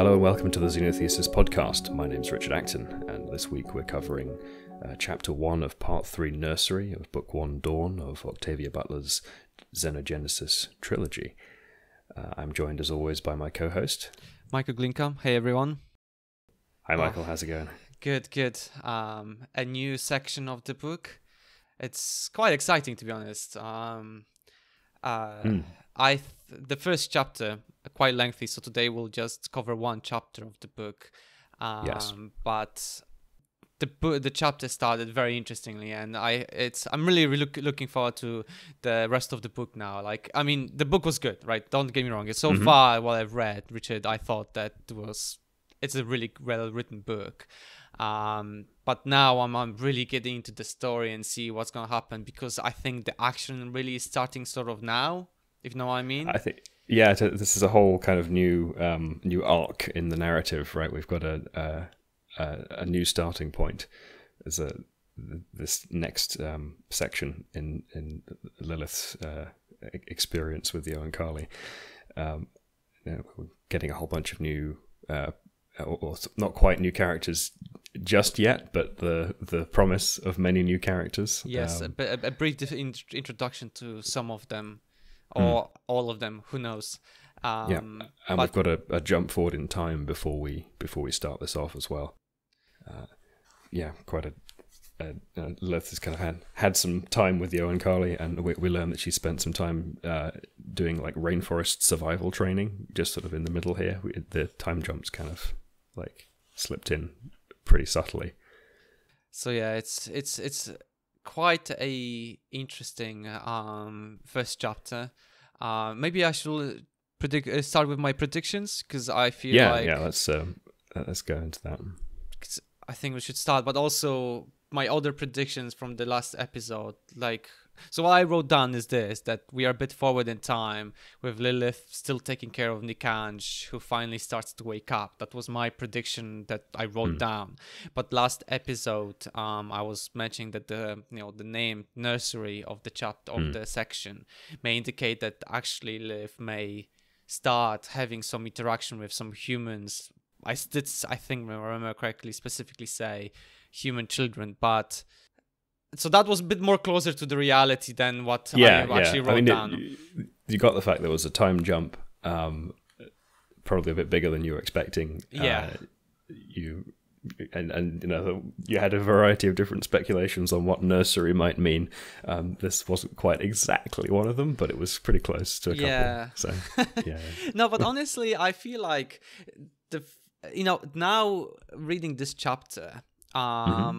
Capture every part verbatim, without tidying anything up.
Hello and welcome to the Xenothesis podcast. My name's Richard Acton, and this week we're covering uh, chapter one of part three Nursery of book one Dawn of Octavia Butler's Xenogenesis trilogy. Uh, I'm joined as always by my co-host, Michael Glinkham. Hey everyone. Hi Michael, oh, how's it going? Good, good. Um, a new section of the book. It's quite exciting to be honest. Um, uh, mm. I th- the first chapter quite lengthy, so today we'll just cover one chapter of the book. Um, yes. But the bu- the chapter started very interestingly, and I it's I'm really re- look- looking forward to the rest of the book now. Like I mean, the book was good, right? Don't get me wrong. It's so mm-hmm. far what I've read, Richard. I thought that was it's a really well written book. Um, but now I'm, I'm really getting into the story and see what's gonna happen, because I think the action really is starting sort of now. If you know what I mean. I think, yeah, t- this is a whole kind of new um, new arc in the narrative, right? We've got a a, a, a new starting point as a this next um, section in in Lilith's uh, experience with the Oankali. Um, you know, we're getting a whole bunch of new, uh, or, or not quite new characters just yet, but the the promise of many new characters. Yes, um, a, a brief in- introduction to some of them. Or mm. all of them, who knows? Um, yeah, and but... we've got a, a jump forward in time before we before we start this off as well. Uh, yeah, quite a. a, a Lilith has kind of had, had some time with the Oankali, and we, we learned that she spent some time uh, doing like rainforest survival training, just sort of in the middle here. We, the time jumps kind of like slipped in pretty subtly. So yeah, it's it's it's. quite a interesting um, first chapter. Uh, maybe I should predict uh, start with my predictions, because I feel yeah, like yeah let's um, let's go into that. I think we should start, but also my other predictions from the last episode. Like, so what I wrote down is this: that we are a bit forward in time with Lilith still taking care of Nikanj, who finally starts to wake up. That was my prediction that I wrote mm. down. But last episode, um, I was mentioning that the you know the name Nursery of the chapter of mm. the section may indicate that actually Lilith may start having some interaction with some humans. I did, I think, if I remember correctly, specifically say human children, but so that was a bit more closer to the reality than what yeah, I actually yeah. wrote I mean, down. It, you got the fact there was a time jump, um, probably a bit bigger than you were expecting. Yeah, uh, you and and you know you had a variety of different speculations on what nursery might mean. Um, this wasn't quite exactly one of them, but it was pretty close to a yeah. couple. So yeah, no, but honestly, I feel like the. You know, now reading this chapter, um,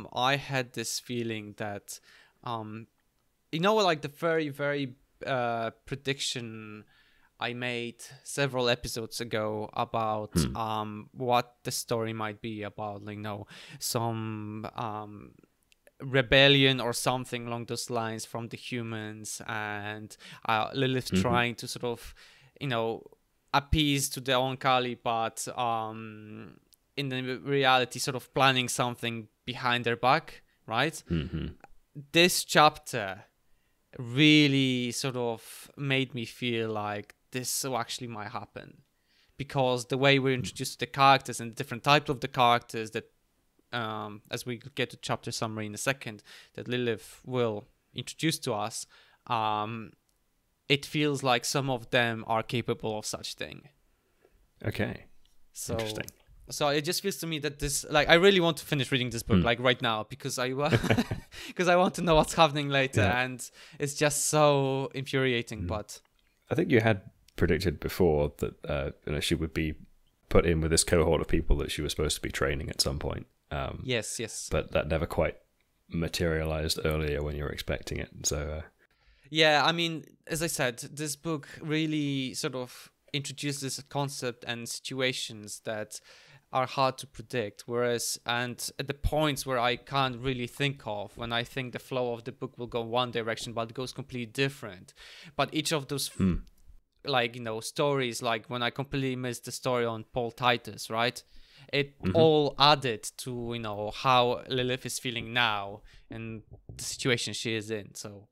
mm-hmm. I had this feeling that, um, you know, like the very, very uh, prediction I made several episodes ago about mm. um, what the story might be about, like, you know, some um, rebellion or something along those lines from the humans, and uh, Lilith mm-hmm. trying to sort of, you know, appease to the Oankali, but um, in the reality sort of planning something behind their back, right? Mm-hmm. This chapter really sort of made me feel like this actually might happen, because the way we're introduced to the characters and the different types of the characters that, um, as we get to chapter summary in a second, that Lilith will introduce to us, um, it feels like some of them are capable of such thing. Okay. So, interesting. So it just feels to me that this, like, I really want to finish reading this book, mm. like right now, because I, because I want to know what's happening later, yeah. and it's just so infuriating. Mm. But I think you had predicted before that uh, you know, she would be put in with this cohort of people that she was supposed to be training at some point. Um, yes, yes. But that never quite materialized earlier when you were expecting it. So. Uh, Yeah, I mean, as I said, this book really sort of introduces a concept and situations that are hard to predict, whereas, and at the points where I can't really think of, when I think the flow of the book will go one direction, but it goes completely different. But each of those, hmm. like, you know, stories, like when I completely missed the story on Paul Titus, right? It mm-hmm. all added to, you know, how Lilith is feeling now and the situation she is in, so...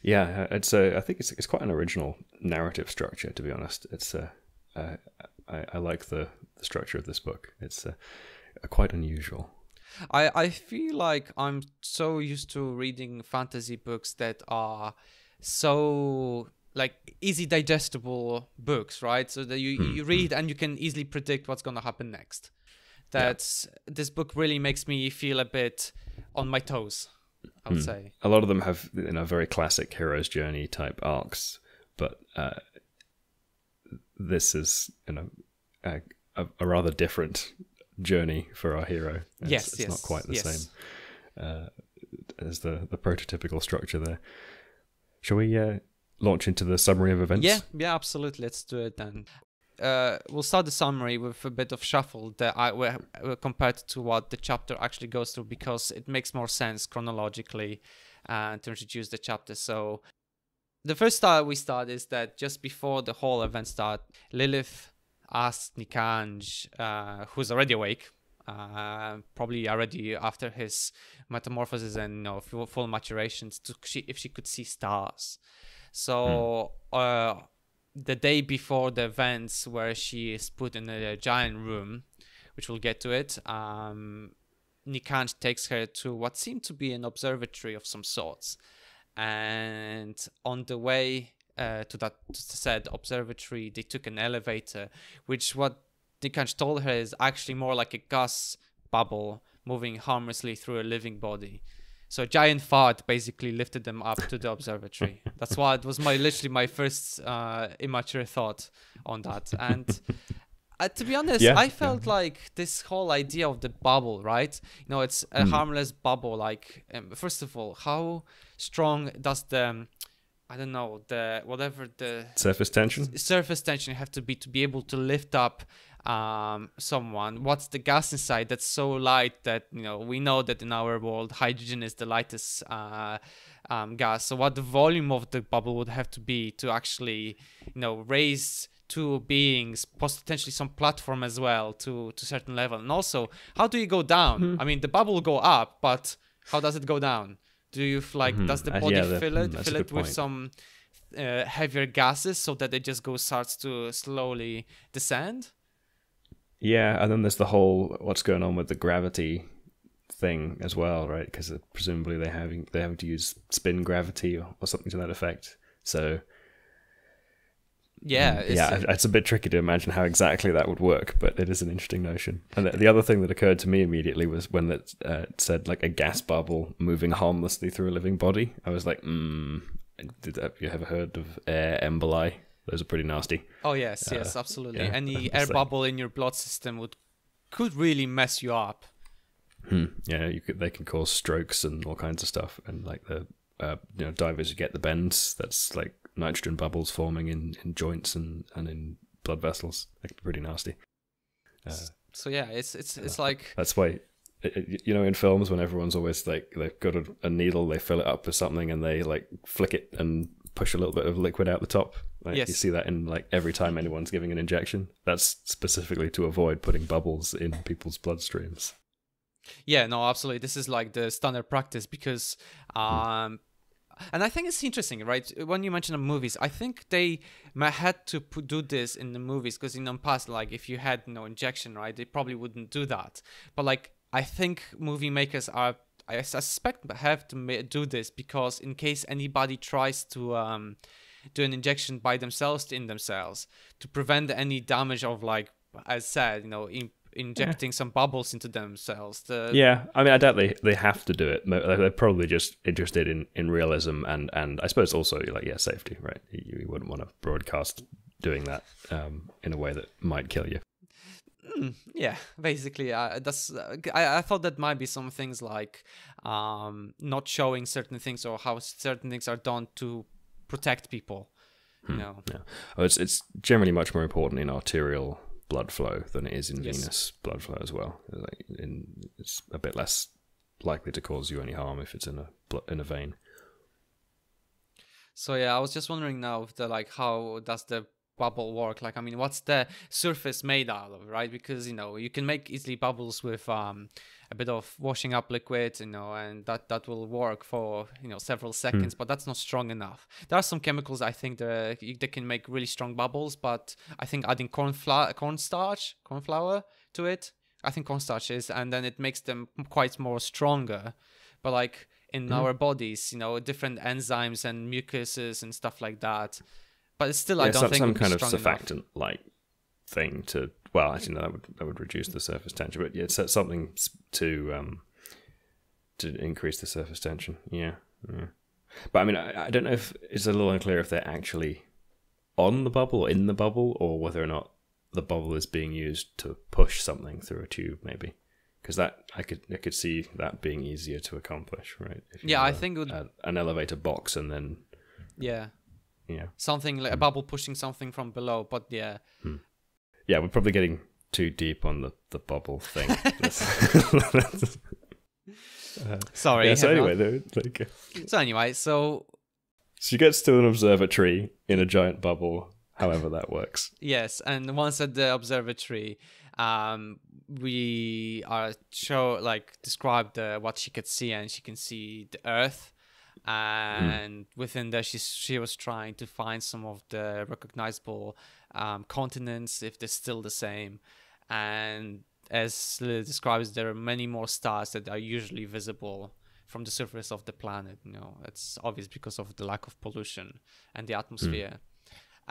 Yeah, it's a, I think it's it's quite an original narrative structure, to be honest. It's a, uh, I, I like the the structure of this book. It's uh, quite unusual. I, I feel like I'm so used to reading fantasy books that are so like easy digestible books, right? So that you, mm-hmm. you read and you can easily predict what's going to happen next. That's, yeah. This book really makes me feel a bit on my toes, I would mm. say. A lot of them have, you know, very classic hero's journey type arcs, but uh, this is, you know, a, a rather different journey for our hero. It's, yes, it's yes, not quite the yes. same uh, as the the prototypical structure there. Shall we uh, launch into the summary of events? Yeah, yeah, absolutely. Let's do it then. Uh, we'll start the summary with a bit of shuffle that I were compared to what the chapter actually goes through, because it makes more sense chronologically uh, to introduce the chapter. So the first style we start is that just before the whole event start, Lilith asks Nikanj, uh, who's already awake, uh, probably already after his metamorphosis and you know, full maturations, to she, if she could see stars. So. Mm. Uh, the day before the events where she is put in a giant room, which we'll get to it, um, Nikanj takes her to what seemed to be an observatory of some sorts. And on the way uh, to that said observatory, they took an elevator, which what Nikanj told her is actually more like a gas bubble moving harmlessly through a living body. So a giant fart basically lifted them up to the observatory. That's why it was my literally my first uh, immature thought on that. And uh, to be honest, yeah, I felt yeah. like this whole idea of the bubble, right? You know, it's a mm. harmless bubble. Like, um, first of all, how strong does the, I don't know, the whatever the... surface tension? Surface tension have to be to be able to lift up um someone. What's the gas inside that's so light that, you know, we know that in our world hydrogen is the lightest uh um gas. So what the volume of the bubble would have to be to actually, you know, raise two beings, potentially some platform as well, to to a certain level. And also, how do you go down? Mm-hmm. I mean, the bubble will go up, but how does it go down? Do you like mm-hmm. does the body uh, yeah, fill it fill it with point. some uh, heavier gases so that it just goes starts to slowly descend? Yeah, and then there's the whole what's going on with the gravity thing as well, right? Because presumably they're having they having to use spin gravity or, or something to that effect. So yeah, um, it's, yeah, it's a bit tricky to imagine how exactly that would work, but it is an interesting notion. And the, the other thing that occurred to me immediately was when it uh, said like a gas bubble moving harmlessly through a living body. I was like, mm, did have you ever heard of air emboli? Those are pretty nasty. Oh yes, yes, uh, absolutely. Yeah, any air bubble in your blood system would could really mess you up. Hmm. Yeah, you could, they can cause strokes and all kinds of stuff. And like the uh, you know, divers who get the bends, that's like nitrogen bubbles forming in, in joints and, and in blood vessels. That could be pretty nasty. Uh, so yeah, it's it's it's uh, like that's why you know in films when everyone's always like they've got a, a needle, they fill it up with something and they like flick it and push a little bit of liquid out the top. Like, yes. You see that in like every time anyone's giving an injection. That's specifically to avoid putting bubbles in people's bloodstreams. Yeah, no, absolutely. This is like the standard practice because, um, hmm. and I think it's interesting, right? When you mention the movies, I think they had to do this in the movies because in the past, like if you had no injection, right, they probably wouldn't do that. But like, I think movie makers are I suspect have to do this because in case anybody tries to um, do an injection by themselves in themselves to prevent any damage of like, as said, you know, in injecting yeah. some bubbles into themselves. The yeah, I mean, I doubt they, they have to do it. They're probably just interested in, in realism and, and I suppose also like, yeah, safety, right? You, you wouldn't want to broadcast doing that um, in a way that might kill you. Yeah, basically, uh, that's, uh, I, I thought that might be some things like um, not showing certain things or how certain things are done to protect people. You hmm. know? Yeah. Oh, it's, it's generally much more important in arterial blood flow than it is in yes. venous blood flow as well. Like in, it's a bit less likely to cause you any harm if it's in a, in a vein. So yeah, I was just wondering now if the, like, how does the bubble work? Like, I mean, what's the surface made out of, right? Because, you know, you can make easily bubbles with um, a bit of washing up liquid, you know, and that, that will work for, you know, several seconds, mm. but that's not strong enough. There are some chemicals, I think, that, that can make really strong bubbles, but I think adding corn flour, cornstarch, corn flour to it, I think cornstarch is, and then it makes them quite more stronger. But like in mm. our bodies, you know, different enzymes and mucuses and stuff like that. But it's still, yeah, I don't some, think some kind of surfactant-like thing to. Well, actually, no, that would that would reduce the surface tension. But yeah, it's something to um, to increase the surface tension. Yeah, yeah. But I mean, I, I don't know if it's a little unclear if they're actually on the bubble, or in the bubble, or whether or not the bubble is being used to push something through a tube, maybe. Because that I could I could see that being easier to accomplish, right? If you yeah, I a, think it would... a, an elevator box and then yeah. Yeah. Something like a bubble pushing something from below, but yeah. Hmm. Yeah, we're probably getting too deep on the, the bubble thing. uh, Sorry. Yeah, so anyway, there, like, so anyway, so... She gets to an observatory in a giant bubble, however that works. Yes, and once at the observatory, um, we are show like described uh, what she could see, and she can see the Earth. And mm. within there, she she was trying to find some of the recognizable um, continents, if they're still the same. And as Lilith describes, there are many more stars that are usually visible from the surface of the planet. You know, it's obvious because of the lack of pollution and the atmosphere. Mm.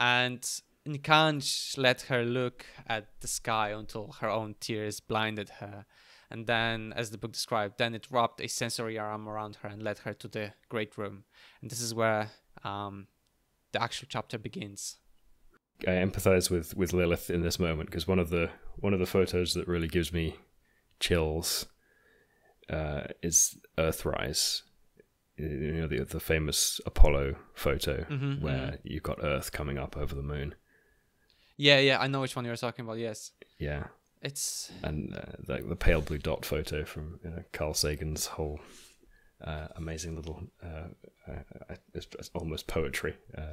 And Nikanj let her look at the sky until her own tears blinded her. And then, as the book described, then it wrapped a sensory arm around her and led her to the great room. And this is where um, the actual chapter begins. I empathize with, with Lilith in this moment, because one of the one of the photos that really gives me chills uh, is Earthrise. You know, the the famous Apollo photo mm-hmm, where mm-hmm. you've got Earth coming up over the moon. Yeah, yeah, I know which one you're talking about. Yes. Yeah. It's and uh, the, the pale blue dot photo from you know, Carl Sagan's whole uh, amazing little uh, uh, it's, it's almost poetry uh,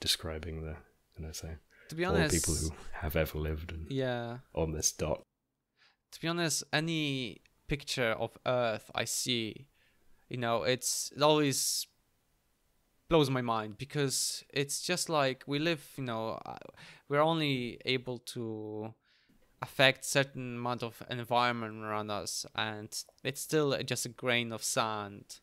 describing the you know, so to be honest, all people who have ever lived and yeah on this dot. To be honest, any picture of Earth I see, you know, it's it always blows my mind, because it's just like we live, you know, we're only able to affect certain amount of environment around us, and it's still just a grain of sand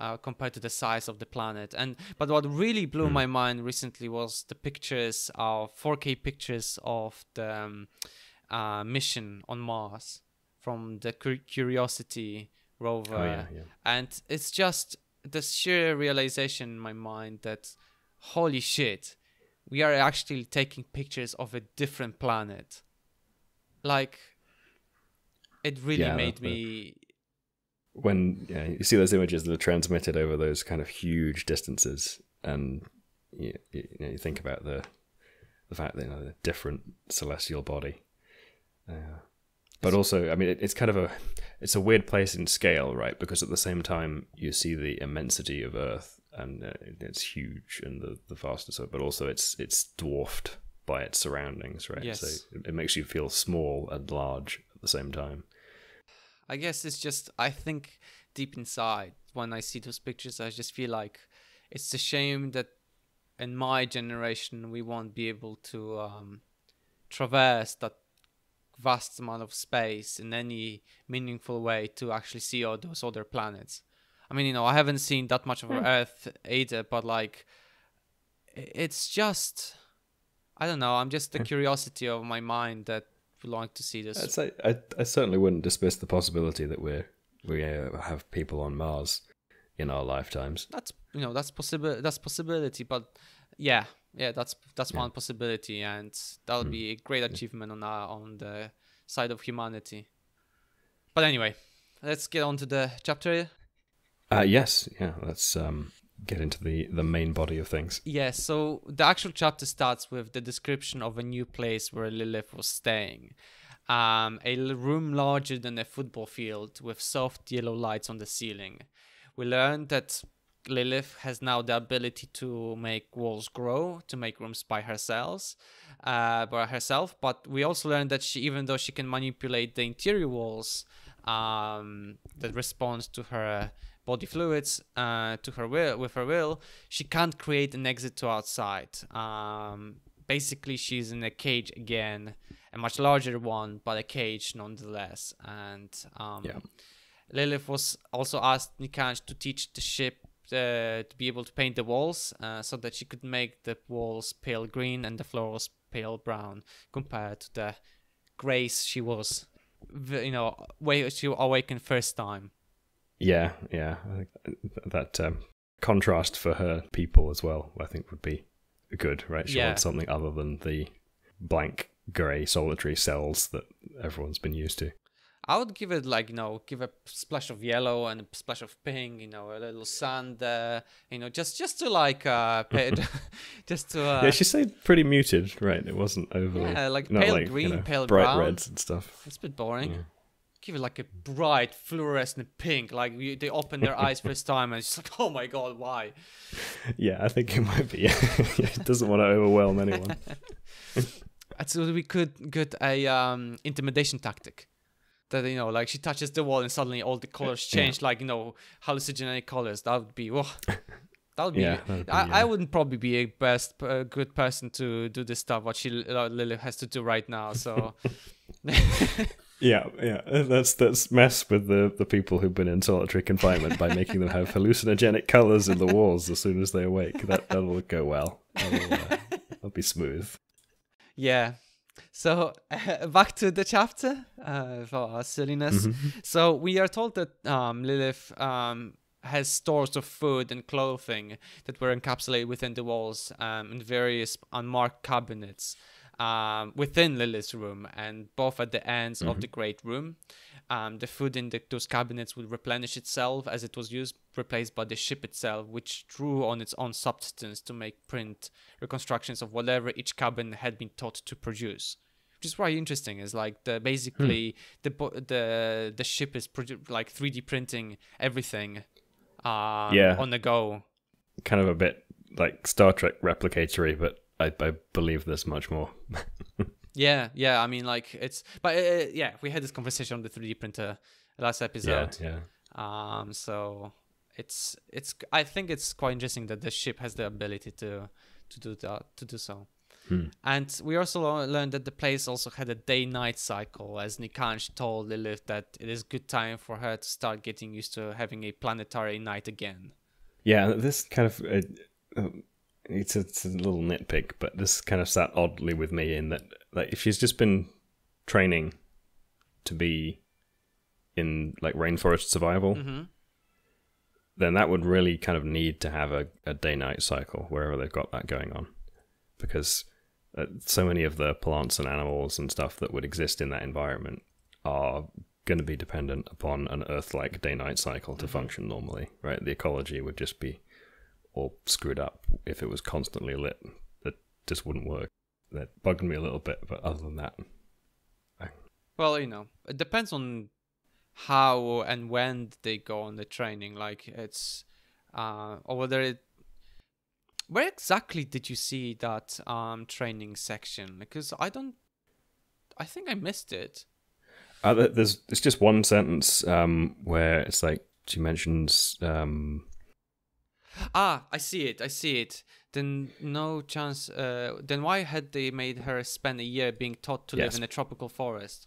uh, compared to the size of the planet. And but what really blew mm. my mind recently was the pictures of four K pictures of the um, uh, mission on Mars from the Curiosity rover, oh, yeah, yeah. and it's just the sheer realization in my mind that holy shit, we are actually taking pictures of a different planet. Like, it really yeah, made the, me... When yeah, you see those images that are transmitted over those kind of huge distances, and you, you, know, you think about the the fact that, you know, they're a different celestial body. Uh, but also, I mean, it, it's kind of a... It's a weird place in scale, right? Because at the same time, you see the immensity of Earth, and uh, it's huge and the, the vastness of it, but also it's it's dwarfed by its surroundings, right? Yes. So it makes you feel small and large at the same time. I guess it's just, I think deep inside, when I see those pictures, I just feel like it's a shame that in my generation, we won't be able to um, traverse that vast amount of space in any meaningful way to actually see all those other planets. I mean, you know, I haven't seen that much of mm. Earth either, but like, it's just... I don't know. I'm just the curiosity of my mind that would like to see this. I'd say, I, I certainly wouldn't dismiss the possibility that we're we uh, have people on Mars in our lifetimes. That's you know that's possible. That's possibility. But yeah, yeah, that's that's yeah. one possibility, and that'll mm. be a great achievement on our on the side of humanity. But anyway, let's get on to the chapter. Uh, yes, yeah, that's. Um... get into the, the main body of things. Yes, yeah, so the actual chapter starts with the description of a new place where Lilith was staying. Um, a room larger than a football field with soft yellow lights on the ceiling. We learned that Lilith has now the ability to make walls grow, to make rooms by herself, uh, by herself. But we also learned that she, even though she can manipulate the interior walls um, that respond to her body fluids, uh, to her will, with her will, she can't create an exit to outside. Um, basically, she's in a cage again, a much larger one, but a cage nonetheless. And um, yeah. Lilith was also asked Nikanj to teach the ship Uh, to be able to paint the walls uh, so that she could make the walls pale green and the floors pale brown compared to the grays she was, you know, way she awakened first time. Yeah, yeah. I think that um, contrast for her people as well, I think, would be good, right? She yeah. wants something other than the blank, grey, solitary cells that everyone's been used to. I would give it, like, you know, give a splash of yellow and a splash of pink, you know, a little sand there, you know, just just to like, uh, pay, just to. Uh, yeah, she stayed pretty muted, right? It wasn't overly. Yeah, like pale like, green, you know, pale bright brown, bright reds and stuff. It's a bit boring. Yeah. Give it like a bright fluorescent pink, like you, they open their eyes first time and it's like, oh my god, why? Yeah, I think it might be. It doesn't want to overwhelm anyone. So we could get a um, intimidation tactic. That, you know, like she touches the wall and suddenly all the colors change, yeah. like, you know, hallucinogenic colors. That would be, oh, that would be, yeah, that'd be I, yeah. I wouldn't probably be a best, a good person to do this stuff, what she Lilith has to do right now. So, yeah, yeah, that's that's mess with the, the people who've been in solitary confinement by making them have hallucinogenic colors in the walls as soon as they awake. That, that'll go well. That'll, uh, that'll be smooth. Yeah. So uh, back to the chapter uh, for our silliness. Mm-hmm. So we are told that um, Lilith um, has stores of food and clothing that were encapsulated within the walls um, in various unmarked cabinets um, within Lilith's room, and both at the ends mm-hmm. of the great room. Um, the food in the, those cabinets would replenish itself as it was used, replaced by the ship itself, which drew on its own substance to make print reconstructions of whatever each cabinet had been taught to produce. Which is very interesting. Is like the basically hmm. the the the ship is like three D printing everything, um, yeah. on the go. Kind of a bit like Star Trek replicatory, but I, I believe there's much more. Yeah, yeah, I mean, like, it's... But, uh, yeah, we had this conversation on the three D printer last episode. Yeah, yeah. Um, so, it's... it's. I think it's quite interesting that the ship has the ability to, to do that, to do so. Hmm. And we also learned that the place also had a day-night cycle, as Nikanj told Lilith that it is good time for her to start getting used to having a planetary night again. Yeah, this kind of... Uh, uh, it's, a, it's a little nitpick, but this kind of sat oddly with me in that... Like, if she's just been training to be in, like, rainforest survival, mm-hmm. then that would really kind of need to have a, a day-night cycle wherever they've got that going on. Because uh, so many of the plants and animals and stuff that would exist in that environment are going to be dependent upon an Earth-like day-night cycle to mm-hmm. function normally, right? The ecology would just be all screwed up if it was constantly lit. That just wouldn't work. That bugged me a little bit, but other than that, I... well, you know, it depends on how and when they go on the training. Like, it's uh, or whether it. Where exactly did you see that um training section? Because I don't, I think I missed it. Uh, there's it's just one sentence um where it's like she mentions um. Ah, I see it. I see it. Then no chance. Uh, then why had they made her spend a year being taught to yes. live in a tropical forest?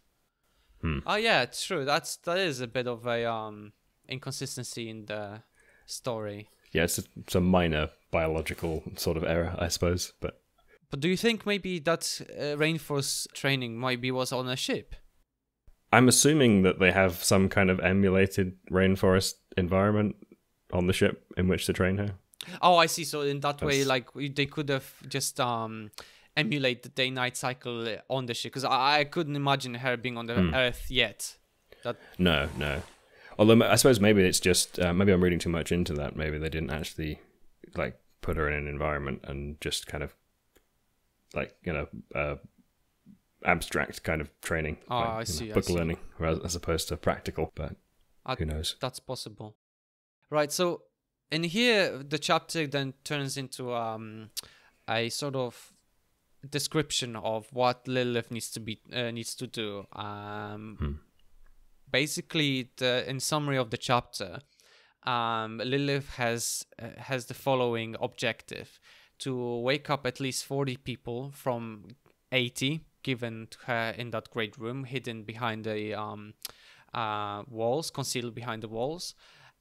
Hmm. Oh yeah, it's true. That's that is a bit of a um inconsistency in the story. Yeah, it's a, it's a minor biological sort of error, I suppose. But but do you think maybe that uh, rainforest training might be was on a ship? I'm assuming that they have some kind of emulated rainforest environment on the ship in which to train her. Oh, I see. So in that That's... way, like, they could have just um, emulate the day-night cycle on the ship. Because I, I couldn't imagine her being on the mm. Earth yet. That... No, no. Although I suppose maybe it's just... Uh, maybe I'm reading too much into that. Maybe they didn't actually, like, put her in an environment and just kind of, like, you know, uh, abstract kind of training. Oh, like, I see. Know, book I see. learning as opposed to practical. But I... who knows? That's possible. Right, so... and here the chapter then turns into um, a sort of description of what Lilith needs to be uh, needs to do. Um, hmm. Basically, the, in summary of the chapter, um, Lilith has uh, has the following objective: to wake up at least forty people from eighty given to her in that great room, hidden behind the um, uh, walls, concealed behind the walls.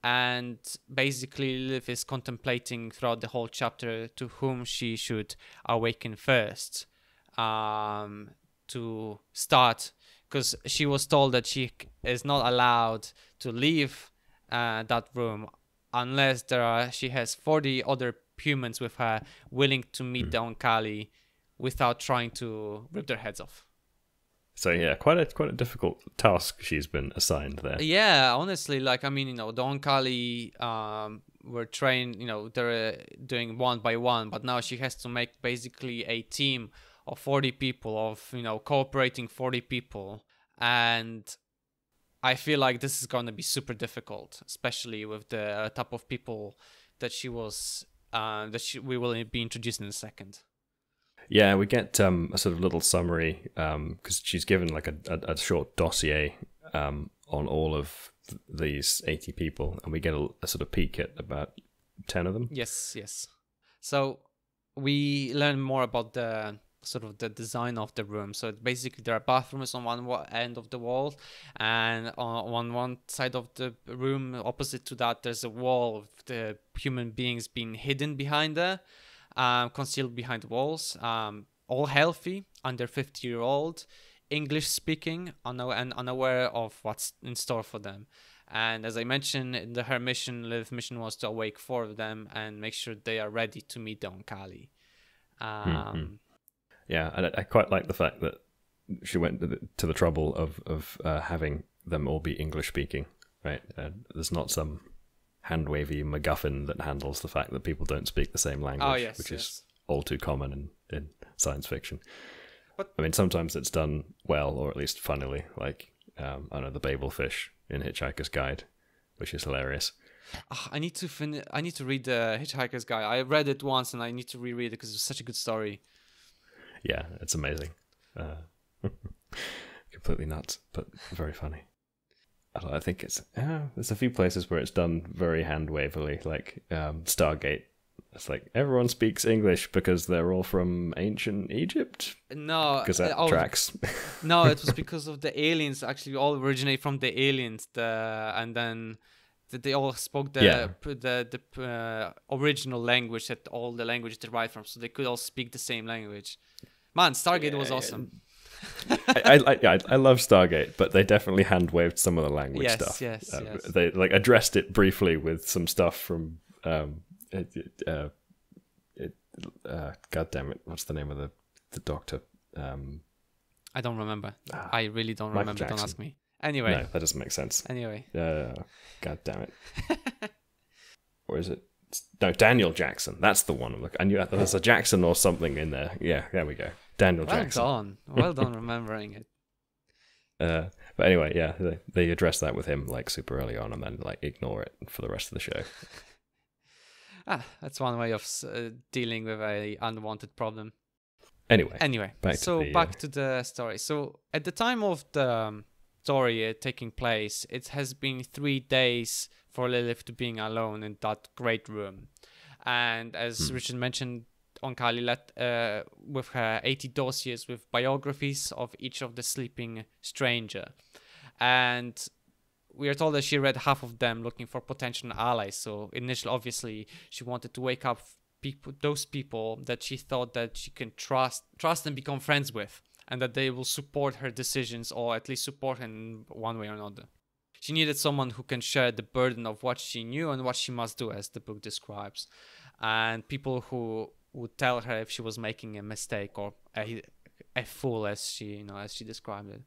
And basically, Lilith is contemplating throughout the whole chapter to whom she should awaken first um, to start, because she was told that she is not allowed to leave uh, that room unless there are she has forty other humans with her willing to meet mm. the Oankali without trying to rip their heads off. So yeah, quite a quite a difficult task she's been assigned there. Yeah, honestly, like I mean, you know, the Oankali um, were trained, you know, they're uh, doing one by one, but now she has to make basically a team of forty people, of you know, cooperating forty people, and I feel like this is going to be super difficult, especially with the uh, type of people that she was uh, that she, we will be introduced in a second. Yeah, we get um, a sort of little summary because um, she's given like a, a, a short dossier um, on all of th these eighty people, and we get a, a sort of peek at about ten of them. Yes, yes. So we learn more about the sort of the design of the room. So basically there are bathrooms on one end of the wall, and on, on one side of the room opposite to that there's a wall of the human beings being hidden behind there. Um, concealed behind walls, um, all healthy, under fifty year old, English speaking, una and unaware of what's in store for them. And as I mentioned, the, her mission, Lilith's mission, was to awake four of them and make sure they are ready to meet the Oankali. Um, mm-hmm. Yeah, and I, I quite like the fact that she went to the, to the trouble of, of uh, having them all be English speaking, right? Uh, there's not some hand-wavy MacGuffin that handles the fact that people don't speak the same language, oh, yes, which yes. is all too common in, in science fiction. But I mean, sometimes it's done well, or at least funnily, like, um, I don't know, the Babel fish in Hitchhiker's Guide, which is hilarious. Oh, I need to fin I need to read the Hitchhiker's Guide. I read it once and I need to reread it because it's such a good story. Yeah, it's amazing. Uh, completely nuts, but very funny. I think it's uh, there's a few places where it's done very hand wavily, like um, Stargate. It's like everyone speaks English because they're all from ancient Egypt. No, because that uh, tracks. No, it was because of the aliens. Actually, all originate from the aliens, the, and then they all spoke the yeah. the, the uh, original language that all the languages derived from, so they could all speak the same language. Man, Stargate yeah, was awesome. Yeah. I, I, I, I love Stargate, but they definitely hand waved some of the language yes, stuff. Yes, uh, yes. They like addressed it briefly with some stuff from, um, it, it, uh, it, uh, God damn it, what's the name of the the doctor? Um, I don't remember. Ah, I really don't Michael remember. Jackson. Don't ask me. Anyway, no, that doesn't make sense. Anyway, uh, God damn it. Or is it? No, Daniel Jackson. That's the one. Look, I knew there's a Jackson or something in there. Yeah, there we go. Daniel well Jackson. Done. Well done remembering it. Uh, but anyway, yeah, they, they address that with him like super early on and then like ignore it for the rest of the show. Ah, that's one way of uh, dealing with a unwanted problem. Anyway. Anyway, back so to the, back uh... to the story. So at the time of the story uh, taking place, it has been three days for Lilith to being alone in that great room. And as hmm. Richard mentioned, Oankali left uh, with her eighty dossiers with biographies of each of the sleeping stranger, and we are told that she read half of them looking for potential allies. So initially, obviously, she wanted to wake up people, those people that she thought that she can trust, trust and become friends with, and that they will support her decisions or at least support her in one way or another. She needed someone who can share the burden of what she knew and what she must do, as the book describes, and people who would tell her if she was making a mistake or a, a fool, as she you know as she described it.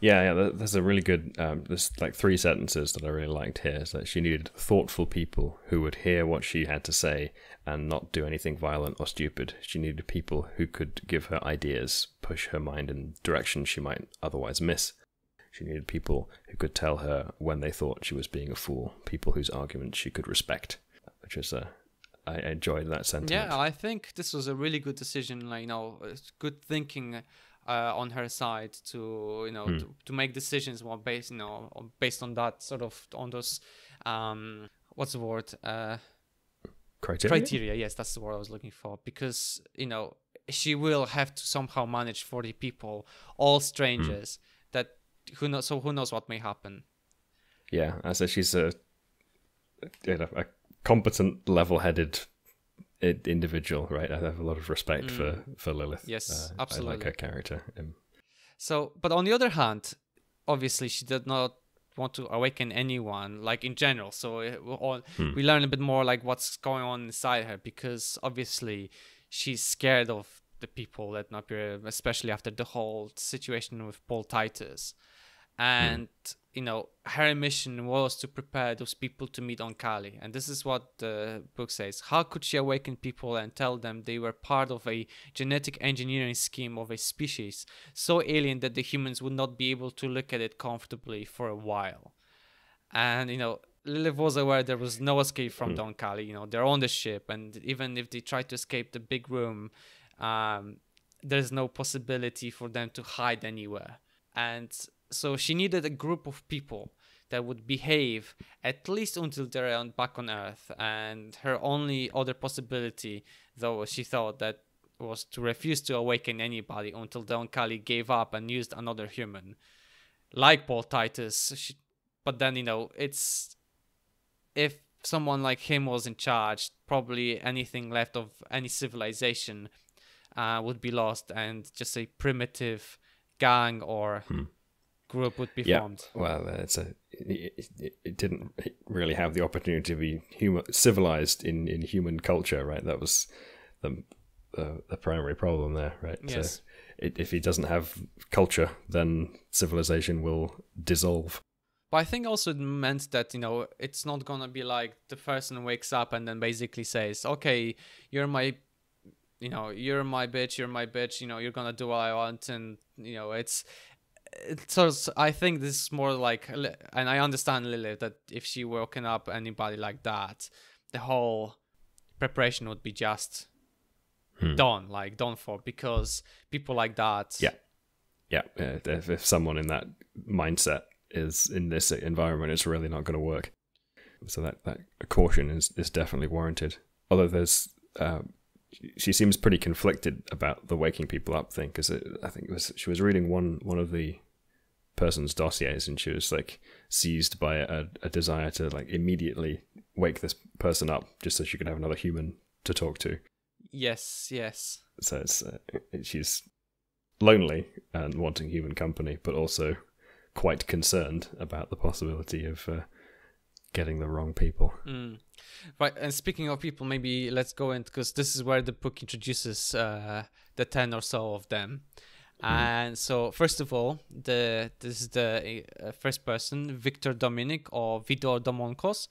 Yeah, yeah, there's a really good um, there's like three sentences that I really liked here. So she needed thoughtful people who would hear what she had to say and not do anything violent or stupid. She needed people who could give her ideas, push her mind in directions she might otherwise miss. She needed people who could tell her when they thought she was being a fool, people whose arguments she could respect, which is a... I enjoyed that sentiment. Yeah, I think this was a really good decision, like, you know, good thinking uh, on her side to, you know, mm. to, to make decisions more based, you know, based on that sort of, on those, um, what's the word? Uh, criteria? Criteria, yes, that's the word I was looking for. Because, you know, she will have to somehow manage forty people, all strangers, mm. that, who knows, so who knows what may happen. Yeah, I so she's a, you know, a competent, level-headed individual, right? I have a lot of respect mm. for for Lilith. Yes, uh, absolutely. I like her character. Um, so, but on the other hand, obviously she did not want to awaken anyone, like in general. So it, all, hmm. we learn a bit more like what's going on inside her, because obviously she's scared of the people that not appear, especially after the whole situation with Paul Titus. And mm. you know, her mission was to prepare those people to meet Oankali, and this is what the book says. How could she awaken people and tell them they were part of a genetic engineering scheme of a species so alien that the humans would not be able to look at it comfortably for a while? And you know, Lilith was aware there was no escape from mm. the Oankali. You know, they're on the ship, and even if they try to escape the big room, um, there's no possibility for them to hide anywhere. And so she needed a group of people that would behave at least until they're on, back on Earth. And her only other possibility, though, she thought that was to refuse to awaken anybody until the Oankali gave up and used another human, like Paul Titus. She, but then, you know, it's... if someone like him was in charge, probably anything left of any civilization uh, would be lost, and just a primitive gang or... Hmm. group would be yeah. formed. Well, it's a it, it, it didn't really have the opportunity to be human, civilized in in human culture, right? That was the uh, the primary problem there, right? Yes. So it, if he doesn't have culture, then civilization will dissolve. But I think also it meant that, you know, it's not gonna be like the person wakes up and then basically says, "Okay, you're my." You know, you're my bitch. You're my bitch. You know, you're gonna do what I want, and you know, it's. So I think this is more like, and I understand Lilith, that if she woken up anybody like that, the whole preparation would be just hmm. done, like done for, because people like that. Yeah, yeah. If, if someone in that mindset is in this environment, it's really not going to work. So that that caution is is definitely warranted. Although there's. Uh, She seems pretty conflicted about the waking people up thing, because I think it was she was reading one one of the person's dossiers, and she was like seized by a, a desire to like immediately wake this person up just so she could have another human to talk to. Yes, yes. So it's uh, she's lonely and wanting human company, but also quite concerned about the possibility of. Uh, getting the wrong people. Mm. Right, and speaking of people, maybe let's go in, because this is where the book introduces uh, the ten or so of them. Mm. And so, first of all, the this is the uh, first person, Victor Dominik, or Victor Domonkos.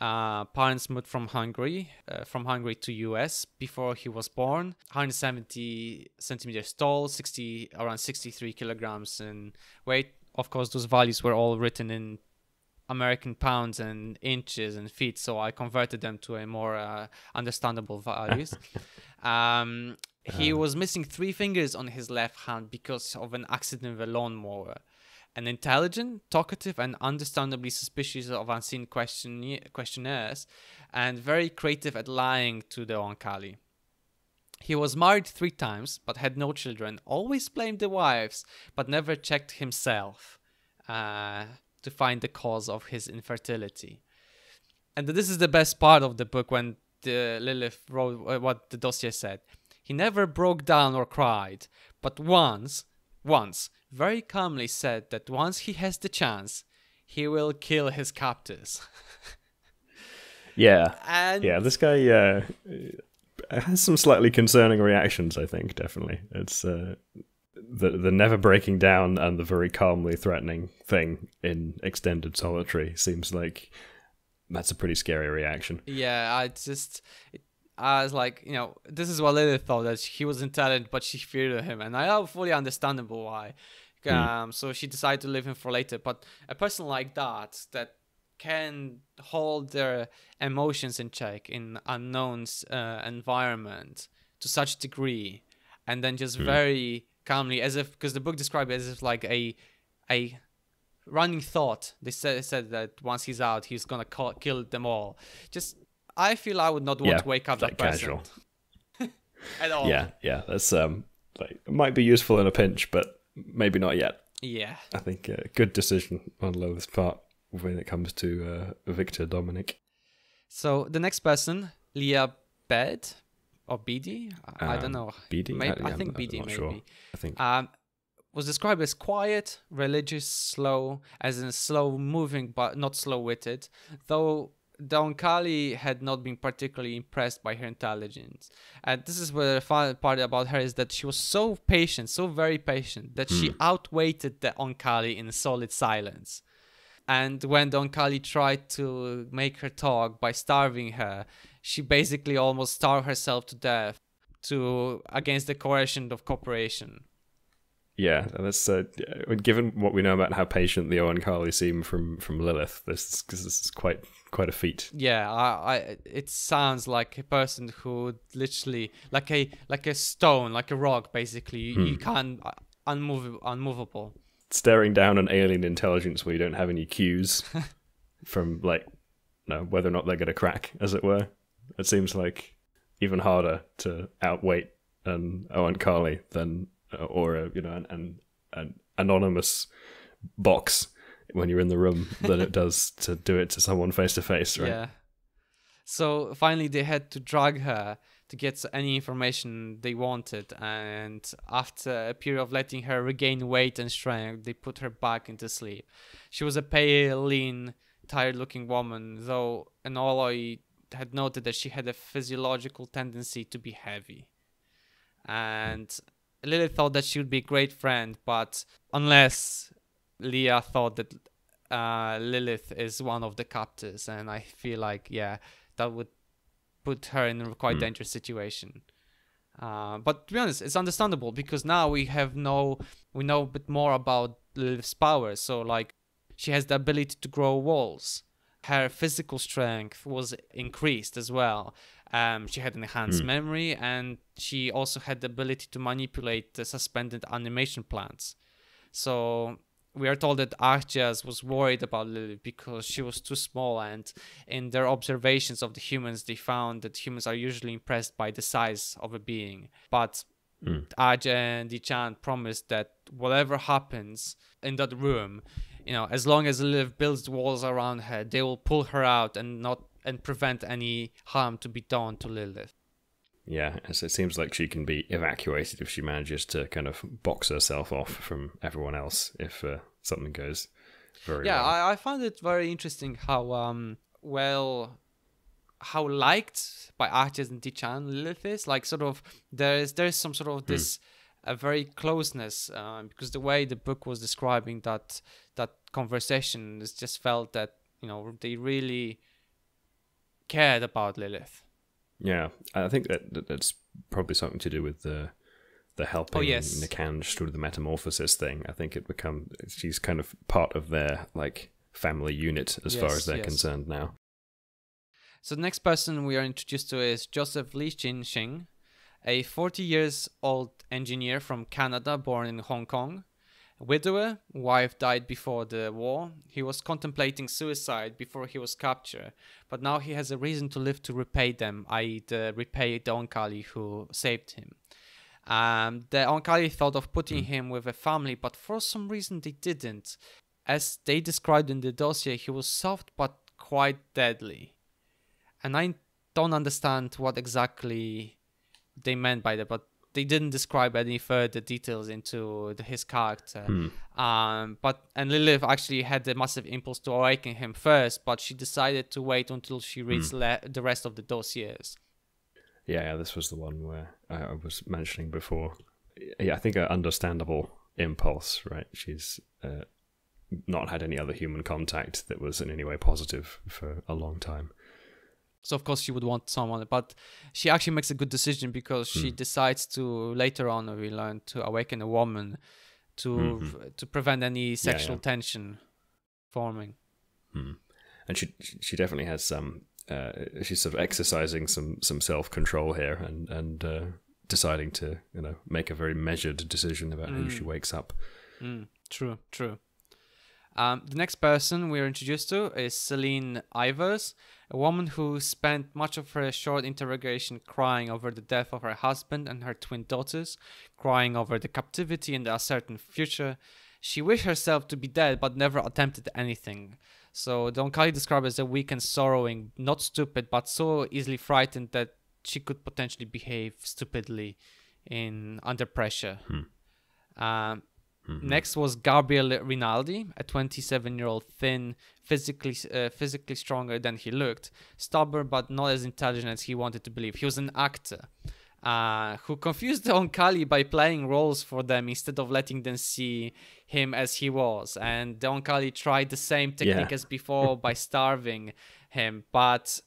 Uh, parents moved from Hungary, uh, from Hungary to U S before he was born. one hundred seventy centimeters tall, sixty around sixty-three kilograms in weight. Of course, those values were all written in American pounds and inches and feet, so I converted them to a more uh, understandable values. um, he um. was missing three fingers on his left hand because of an accident with a lawnmower. An intelligent, talkative, and understandably suspicious of unseen question questionnaires, and very creative at lying to the Oankali. He was married three times, but had no children, always blamed the wives, but never checked himself. Uh... to find the cause of his infertility. And this is the best part of the book, when the Lilith wrote uh, what the dossier said. He never broke down or cried, but once, once, very calmly said that once he has the chance, he will kill his captors. yeah. And yeah, this guy uh, has some slightly concerning reactions, I think, definitely. It's... Uh... The, the never breaking down and the very calmly threatening thing in extended solitary seems like that's a pretty scary reaction. Yeah, I just... I was like, you know, this is what Lilith thought, that he was intelligent, but she feared him. And I fully understandable why. Um, mm. So she decided to leave him for later. But a person like that, that can hold their emotions in check in unknown uh, environment to such degree, and then just mm. very calmly, as if, because the book described it as if like a a running thought. They said, said that once he's out, he's gonna call, kill them all. Just, I feel I would not want yeah, to wake up that person at all. Yeah, yeah, that's um, like, it might be useful in a pinch, but maybe not yet. Yeah, I think a good decision on Loehr's part when it comes to uh, Victor Dominic. So the next person, Leah Bede or Bede, I, um, I don't know. Bede, maybe, I, I think Bede, maybe. Sure. I think. Um, was described as quiet, religious, slow, as in slow-moving, but not slow-witted, though the Oankali had not been particularly impressed by her intelligence. And this is where the fun part about her is that she was so patient, so very patient, that mm. she outweighted the Oankali in solid silence. And when the Oankali tried to make her talk by starving her, she basically almost starved herself to death to against the coercion of corporation. Yeah, that's uh, given what we know about how patient the Oankali seem from from Lilith, this because this is quite quite a feat. Yeah, I, I it sounds like a person who literally like a like a stone, like a rock, basically. Hmm. You can't unmove, unmovable. Staring down an alien intelligence where you don't have any cues from like no whether or not they're going to crack, as it were. It seems like even harder to outweight an Oankali than. Or a, you know, an, an an anonymous box when you're in the room than it does to do it to someone face to face, right? Yeah. So finally, they had to drag her to get any information they wanted, and after a period of letting her regain weight and strength, they put her back into sleep. She was a pale, lean, tired-looking woman, though an Ooloi had noted that she had a physiological tendency to be heavy, and. Mm. Lilith thought that she would be a great friend, but unless Leah thought that uh, Lilith is one of the captors, and I feel like, yeah, that would put her in a quite mm. dangerous situation. Uh, but to be honest, it's understandable, because now we have no, we know a bit more about Lilith's powers. So like, she has the ability to grow walls. Her physical strength was increased as well. Um, she had enhanced mm. memory, and she also had the ability to manipulate the suspended animation plants. So we are told that Ajax was worried about Lilith because she was too small, and in their observations of the humans, they found that humans are usually impressed by the size of a being. But mm. Ajax and Dichaan promised that whatever happens in that room, you know, as long as Lilith builds walls around her, they will pull her out and not and prevent any harm to be done to Lilith. Yeah, so it seems like she can be evacuated if she manages to kind of box herself off from everyone else if uh, something goes very yeah, well. Yeah, I, I found it very interesting how um well how liked by Ajax and Dichaan Lilith is. Like sort of there is there is some sort of this. Mm. A very closeness, um, because the way the book was describing that that conversation, it just felt that, you know, they really cared about Lilith. Yeah, I think that that's probably something to do with the the helping oh, yes. Nikanj through the metamorphosis thing. I think it become she's kind of part of their like family unit as yes, far as they're yes. concerned now. So the next person we are introduced to is Joseph Li-Chin Shing. A forty years old engineer from Canada, born in Hong Kong. A widower, wife died before the war. He was contemplating suicide before he was captured, but now he has a reason to live to repay them, that is the repay the Oankali who saved him. Um, the Oankali thought of putting mm. him with a family, but for some reason they didn't. As they described in the dossier, he was soft but quite deadly. And I don't understand what exactly they meant by that, but they didn't describe any further details into the, his character. Mm. Um, but and Lilith actually had the massive impulse to awaken him first, but she decided to wait until she reads mm. le the rest of the dossiers. Yeah, this was the one where I was mentioning before. Yeah, I think an understandable impulse, right? She's uh, not had any other human contact that was in any way positive for a long time. So, of course, she would want someone, but she actually makes a good decision because she mm. decides to, later on, we learn, to awaken a woman to mm-hmm. to prevent any sexual yeah, yeah. tension forming. Mm. And she she definitely has some. Uh, she's sort of exercising some some self control here, and and uh, deciding to you know make a very measured decision about mm. who she wakes up. Mm. True, true. Um, the next person we're introduced to is Celene Ivers, a woman who spent much of her short interrogation crying over the death of her husband and her twin daughters, crying over the captivity and the uncertain future. She wished herself to be dead, but never attempted anything. So the Oankali described as a weak and sorrowing, not stupid, but so easily frightened that she could potentially behave stupidly in under pressure. Hmm. Um, Mm-hmm. Next was Gabriel Rinaldi, a twenty-seven-year-old thin, physically uh, physically stronger than he looked, stubborn but not as intelligent as he wanted to believe. He was an actor uh, who confused the Oankali by playing roles for them instead of letting them see him as he was. And the Oankali tried the same technique yeah. as before by starving him, but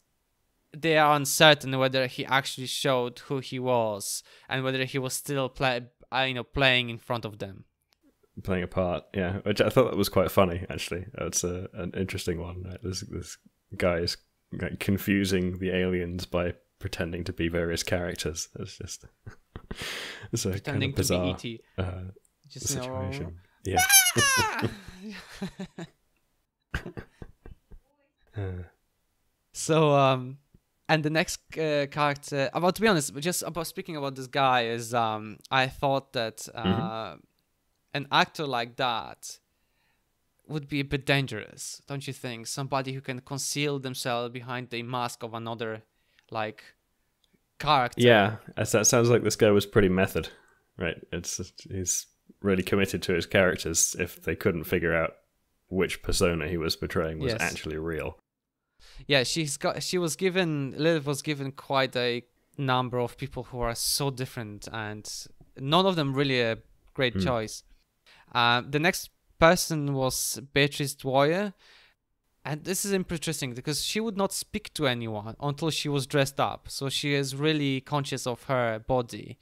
they are uncertain whether he actually showed who he was and whether he was still play, you know, playing in front of them. Playing a part, yeah. Which I thought that was quite funny, actually. It's a, an interesting one. Right? This this guy is like, confusing the aliens by pretending to be various characters. It's just it's a kind of bizarre uh, just situation. No. Yeah. uh. So um, and the next uh, character. About well, to be honest, just about speaking about this guy is um, I thought that. Uh, mm-hmm. An actor like that would be a bit dangerous, don't you think? Somebody who can conceal themselves behind the mask of another, like, character. Yeah, that sounds like this guy was pretty method, right? It's he's really committed to his characters. If they couldn't figure out which persona he was portraying was yes. actually real. Yeah, she's got. She was given. Lilith was given quite a number of people who are so different, and none of them really a great mm. choice. Uh, the next person was Beatrice Dwyer, and this is interesting because she would not speak to anyone until she was dressed up, so she is really conscious of her body.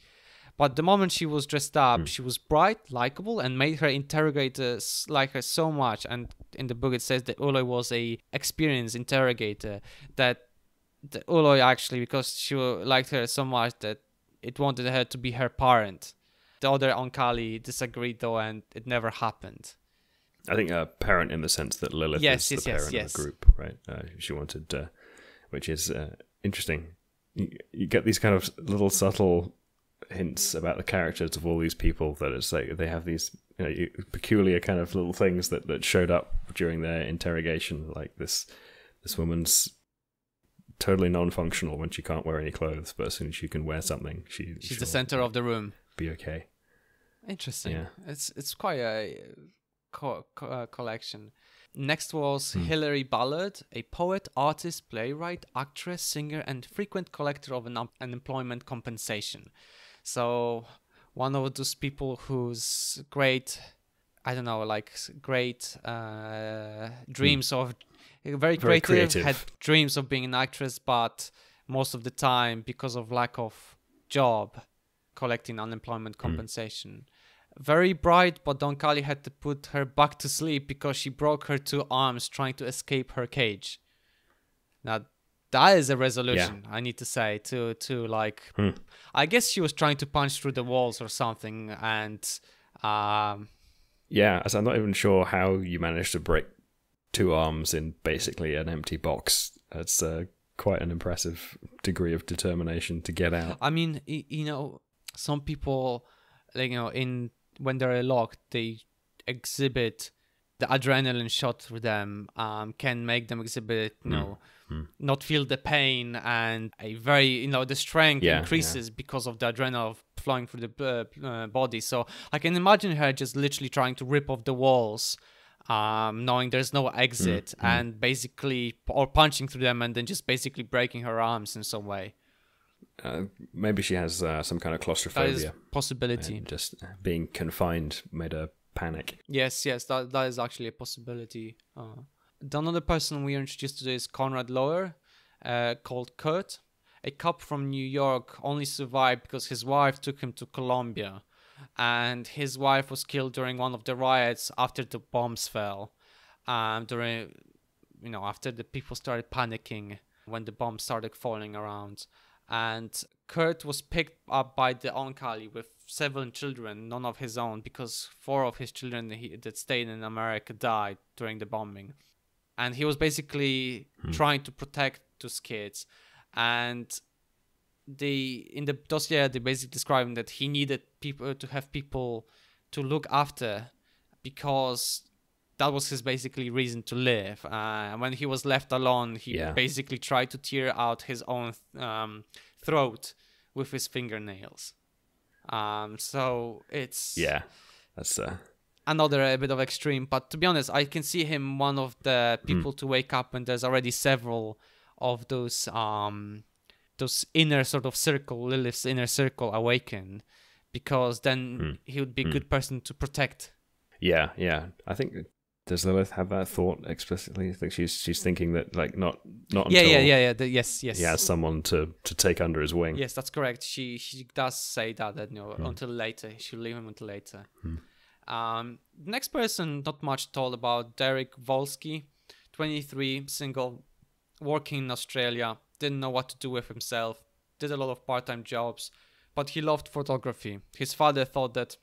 But the moment she was dressed up, mm. she was bright, likable, and made her interrogators like her so much. And in the book it says that Ooloi was an experienced interrogator, that the Ooloi actually, because she liked her so much, that it wanted her to be her parent. The other Oankali disagreed though, and it never happened. I think a parent in the sense that Lilith yes, is yes, the yes, parent yes. of the group, right? Uh, she wanted, uh, which is uh, interesting. You, you get these kind of little subtle hints about the characters of all these people that it's like they have these you know, peculiar kind of little things that, that showed up during their interrogation, like this this woman's totally non-functional when she can't wear any clothes, but as soon as she can wear something, she she's the center of the room. Be okay. Interesting. Yeah. It's it's quite a co co uh, collection. Next was mm. Hilary Ballard, a poet, artist, playwright, actress, singer, and frequent collector of an unemployment compensation. So one of those people whose great, I don't know, like great uh, dreams mm. of very, very creative, creative had dreams of being an actress, but most of the time because of lack of job. Collecting unemployment compensation. Mm. Very bright, but Oankali had to put her back to sleep because she broke her two arms trying to escape her cage. Now, that is a resolution, yeah. I need to say, to, to like... Mm. I guess she was trying to punch through the walls or something, and... Um, yeah, so I'm not even sure how you managed to break two arms in basically an empty box. That's uh, quite an impressive degree of determination to get out. I mean, you know... Some people, like, you know, in when they're locked, they exhibit the adrenaline shot through them, um, can make them exhibit, you know, mm. not feel the pain, and a very, you know, the strength yeah, increases yeah. because of the adrenaline flowing through the uh, uh, body. So I can imagine her just literally trying to rip off the walls, um, knowing there's no exit, mm. and mm. basically, or punching through them, and then just basically breaking her arms in some way. Uh, maybe she has uh, some kind of claustrophobia. That is a possibility. And just being confined made her panic. Yes, yes, that, that is actually a possibility. Uh, the another person we are introduced to is Conrad Loehr, uh, called Kurt, a cop from New York, only survived because his wife took him to Colombia. and his wife was killed during one of the riots after the bombs fell. Um, during, you know, after the people started panicking when the bombs started falling around. And Kurt was picked up by the Oankali with seven children, none of his own, because four of his children he, that stayed in America died during the bombing. And he was basically hmm. trying to protect those kids. And they, in the dossier, they basically described that he needed people to have people to look after, because that was his basically reason to live. Uh, when he was left alone, he yeah. basically tried to tear out his own th um, throat with his fingernails. Um, so it's yeah, that's uh... another a bit of extreme. But to be honest, I can see him one of the people mm. to wake up, and there's already several of those um, those inner sort of circle, Lilith's inner circle, awaken, because then mm. he would be a mm. good person to protect. Yeah, yeah, I think. Does Lilith have that thought explicitly? I think she's she's thinking that like not not yeah, until yeah yeah yeah the, yes yes he has someone to to take under his wing. Yes, that's correct. She she does say that that you know, mm. until later she'll leave him until later. Mm. Um, next person, not much told about. Derek Wolski, twenty-three, single, working in Australia, didn't know what to do with himself, did a lot of part-time jobs, but he loved photography. His father thought that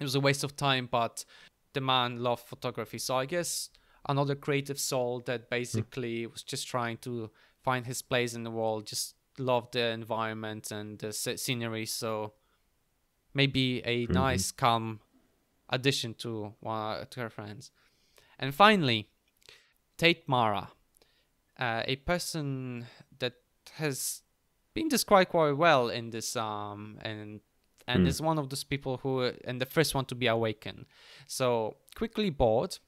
it was a waste of time, but the man loved photography. So I guess another creative soul that basically mm. was just trying to find his place in the world, just loved the environment and the scenery. So maybe a mm-hmm. nice, calm addition to, uh, to her friends. And finally, Tate Marah, uh, a person that has been described quite well in this um and And mm. is one of those people who, and the first one to be awakened. So, quickly bored,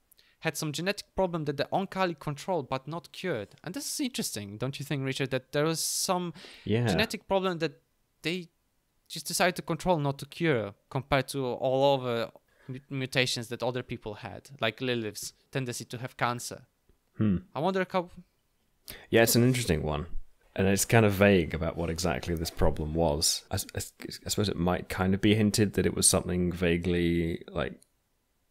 had some genetic problem that the Oankali controlled but not cured. And this is interesting, don't you think, Richard? That there was some yeah. genetic problem that they just decided to control, not to cure, compared to all other mutations that other people had, like Lilith's tendency to have cancer. Hmm. I wonder how... Yeah, it's an interesting one. And it's kind of vague about what exactly this problem was. I, I, I suppose it might kind of be hinted that it was something vaguely like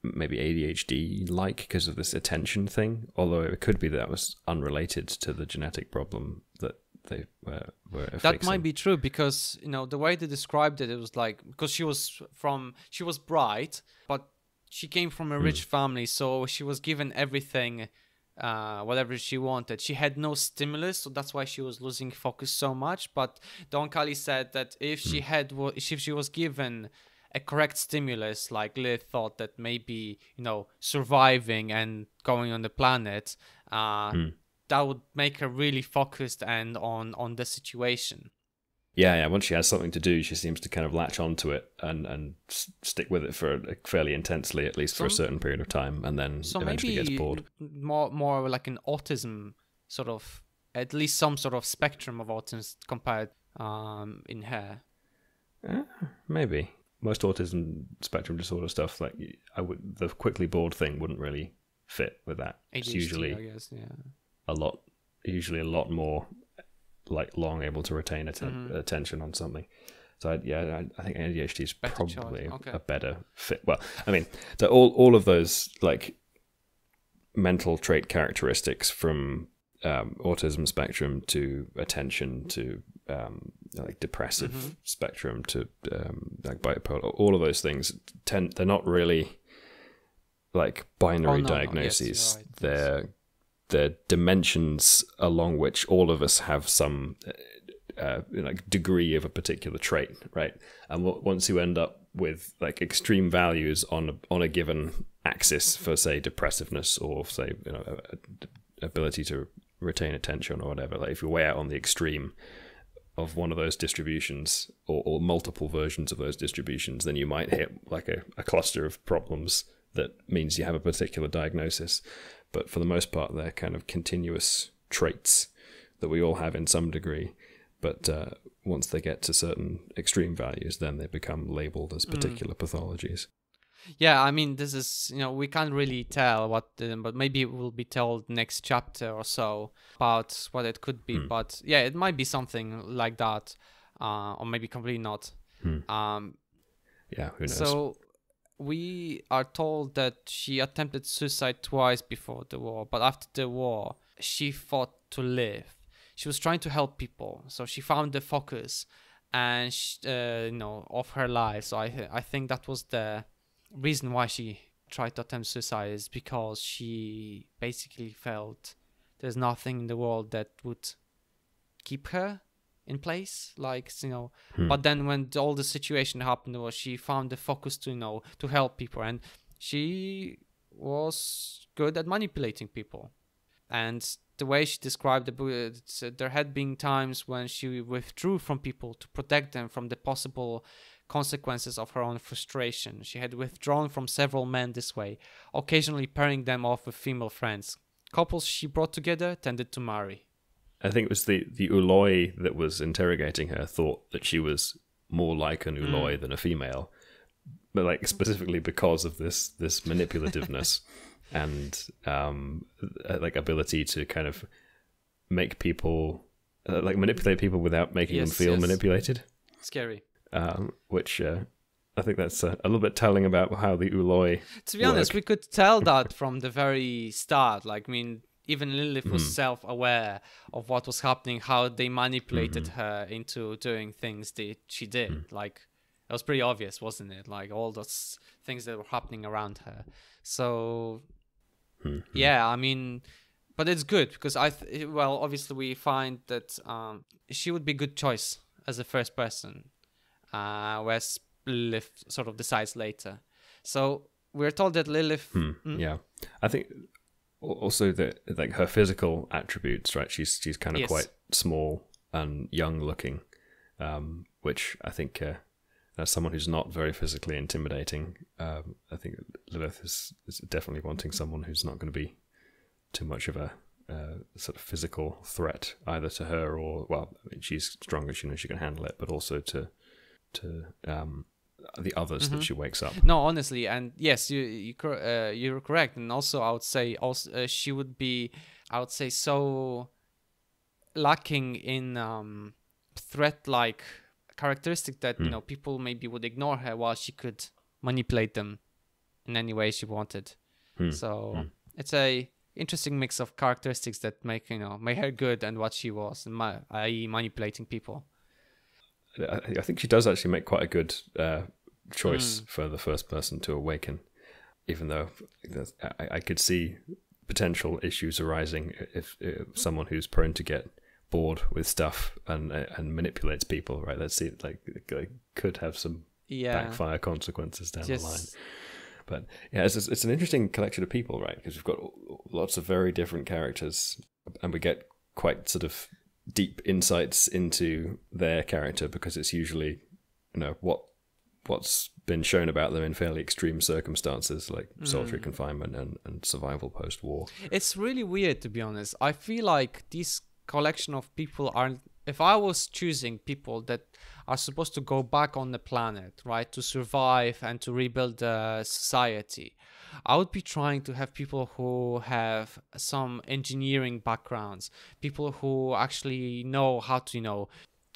maybe A D H D-like because of this attention thing. Although it could be that it was unrelated to the genetic problem that they were, were fixing. That might be true because, you know, the way they described it, it was like, because she was from, she was bright, but she came from a rich mm. family, so she was given everything. Uh, whatever she wanted. She had no stimulus, so that's why she was losing focus so much. But Oankali said that if she had, if she was given a correct stimulus, like Lilith thought that maybe, you know, surviving and going on the planet, uh, mm. that would make her really focused and on on the situation. Yeah, yeah. Once she has something to do, she seems to kind of latch onto it and and stick with it for fairly intensely, at least so, for a certain period of time, and then so eventually maybe gets bored. More, more like an autism sort of, at least some sort of spectrum of autism compared um, in her. Eh, maybe most autism spectrum disorder stuff, like I would, the quickly bored thing wouldn't really fit with that. A D H D, it's usually, I guess, yeah. a lot, usually a lot more. Like long able to retain atten mm-hmm. attention on something, so I, yeah, I, I think A D H D is better probably okay. a better fit. Well, I mean, so all all of those like mental trait characteristics from um, autism spectrum to attention to um, like depressive mm-hmm. spectrum to um, like bipolar, all of those things tend they're not really like binary oh, no, diagnoses. Yes, right. They're yes. the dimensions along which all of us have some uh, like degree of a particular trait, right? And once you end up with like extreme values on a, on a given axis for say depressiveness or say you know ability to retain attention or whatever, like if you're way out on the extreme of one of those distributions or, or multiple versions of those distributions, then you might hit like a, a cluster of problems that means you have a particular diagnosis. But for the most part, they're kind of continuous traits that we all have in some degree. But uh, once they get to certain extreme values, then they become labeled as particular mm. pathologies. Yeah, I mean, this is, you know, we can't really tell what, uh, but maybe it will be told next chapter or so about what it could be. Mm. But yeah, it might be something like that, uh, or maybe completely not. Mm. Um, yeah, who knows. So we are told that she attempted suicide twice before the war, but after the war, she fought to live. She was trying to help people, so she found the focus, and she, uh, you know, of her life. So I I think that was the reason why she tried to attempt suicide, is because she basically felt there's nothing in the world that would keep her in place, like, you know. Hmm. But then when all the situation happened, was she found the focus to, you know, to help people, and she was good at manipulating people. And the way she described the book, there had been times when she withdrew from people to protect them from the possible consequences of her own frustration. She had withdrawn from several men this way, occasionally pairing them off with female friends. Couples she brought together tended to marry. I think it was the, the Ooloi that was interrogating her thought that she was more like an Ooloi mm. than a female, but like specifically because of this this manipulativeness. And um, like ability to kind of make people, uh, like manipulate people without making yes, them feel yes. manipulated. Scary. Um, which uh, I think that's a, a little bit telling about how the Ooloi To be work. honest, we could tell that from the very start. Like, I mean, even Lilith was mm. self-aware of what was happening, how they manipulated mm-hmm. her into doing things that she did. Mm. Like, it was pretty obvious, wasn't it? Like, all those things that were happening around her. So... Mm-hmm. Yeah, I mean, but it's good because I, th well, obviously we find that um, she would be a good choice as a first person, uh, whereas Lilith sort of decides later. So we're told that Lilith... Hmm. Mm? Yeah, I think also that like her physical attributes, right? She's she's kind of yes. quite small and young looking, um, which I think uh, as someone who's not very physically intimidating, Um, I think Lilith is, is definitely wanting someone who's not going to be too much of a uh, sort of physical threat either to her or, well, I mean, she's stronger, she knows she can handle it, but also to to um, the others mm-hmm. that she wakes up. No, honestly, and yes, you, you uh, you're correct. And also I would say also, uh, she would be, I would say, so lacking in um, threat-like characteristic that, mm. you know, people maybe would ignore her while she could manipulate them in any way she wanted. Mm. So mm. it's a interesting mix of characteristics that make, you know, make her good and what she was, and ma i e manipulating people. I, I think she does actually make quite a good uh, choice mm. for the first person to awaken, even though I, I could see potential issues arising if, if someone who's prone to get bored with stuff and and manipulates people, right? Let's see, like, like could have some yeah. backfire consequences down Just... the line. But yeah, it's it's an interesting collection of people, right? Because we've got lots of very different characters, and we get quite sort of deep insights into their character because it's usually, you know, what what's been shown about them in fairly extreme circumstances, like mm. solitary confinement and and survival post-war. It's really weird, to be honest. I feel like these collection of people are, if I was choosing people that are supposed to go back on the planet, right, to survive and to rebuild the society, I would be trying to have people who have some engineering backgrounds, people who actually know how to, you know,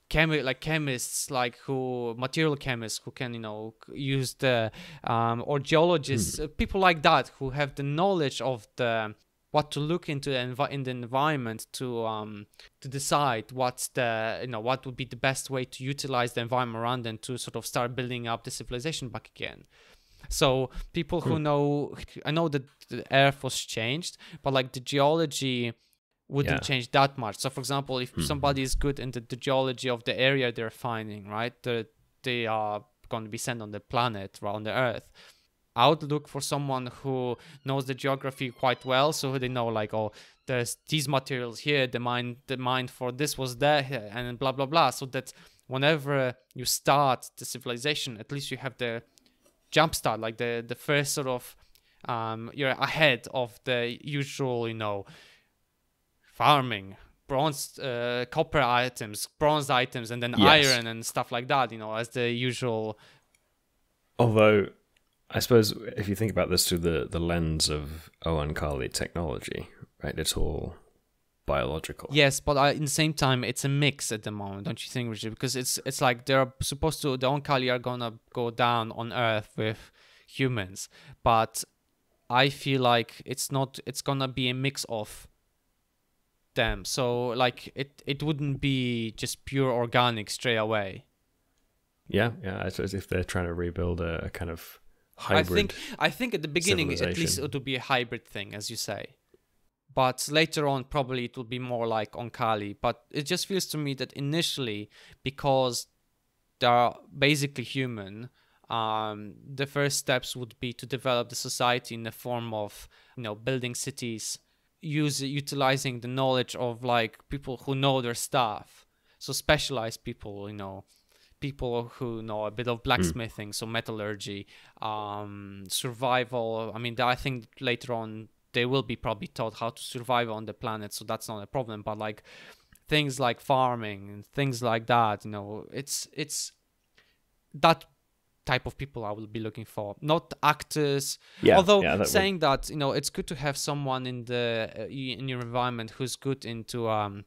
chemi like chemists, like who, material chemists who can, you know, use the, um, or geologists, mm. people like that who have the knowledge of the what to look into in the environment to um to decide what's the, you know, what would be the best way to utilize the environment around them to sort of start building up the civilization back again. So people who know, I know that the Earth was changed, but like the geology wouldn't yeah. change that much. So for example, if hmm. somebody is good in the, the geology of the area they're finding, right, they're, they are going to be sent on the planet or on the Earth. I would look for someone who knows the geography quite well, so they know like, oh, there's these materials here, the mine, the mine for this was there, here, and blah blah blah, so that whenever you start the civilization, at least you have the jump start, like the the first sort of um, you're ahead of the usual, you know, farming, bronze, uh, copper items, bronze items, and then yes. iron and stuff like that, you know, as the usual. Although, I suppose if you think about this through the, the lens of Oankali technology, right, it's all biological. Yes, but I, in the same time, it's a mix at the moment, don't you think, Richard? Because it's it's like they're supposed to, the Oankali are gonna go down on Earth with humans, but I feel like it's not. It's gonna be a mix of them. So like it it wouldn't be just pure organic straight away. Yeah, yeah. It's as if they're trying to rebuild a, a kind of hybrid. I think I think at the beginning, at least, it would be a hybrid thing, as you say. But later on, probably it will be more like Oankali. But it just feels to me that initially, because they're basically human, um, the first steps would be to develop the society in the form of, you know, building cities, use utilizing the knowledge of like people who know their stuff. So specialized people, you know, people who know a bit of blacksmithing, mm. so metallurgy, um, survival. I mean, I think later on they will be probably taught how to survive on the planet, so that's not a problem. But like things like farming and things like that, you know, it's it's that type of people I will be looking for, not actors. Yeah, although yeah, that saying would... that, you know, it's good to have someone in the uh, in your environment who's good into um,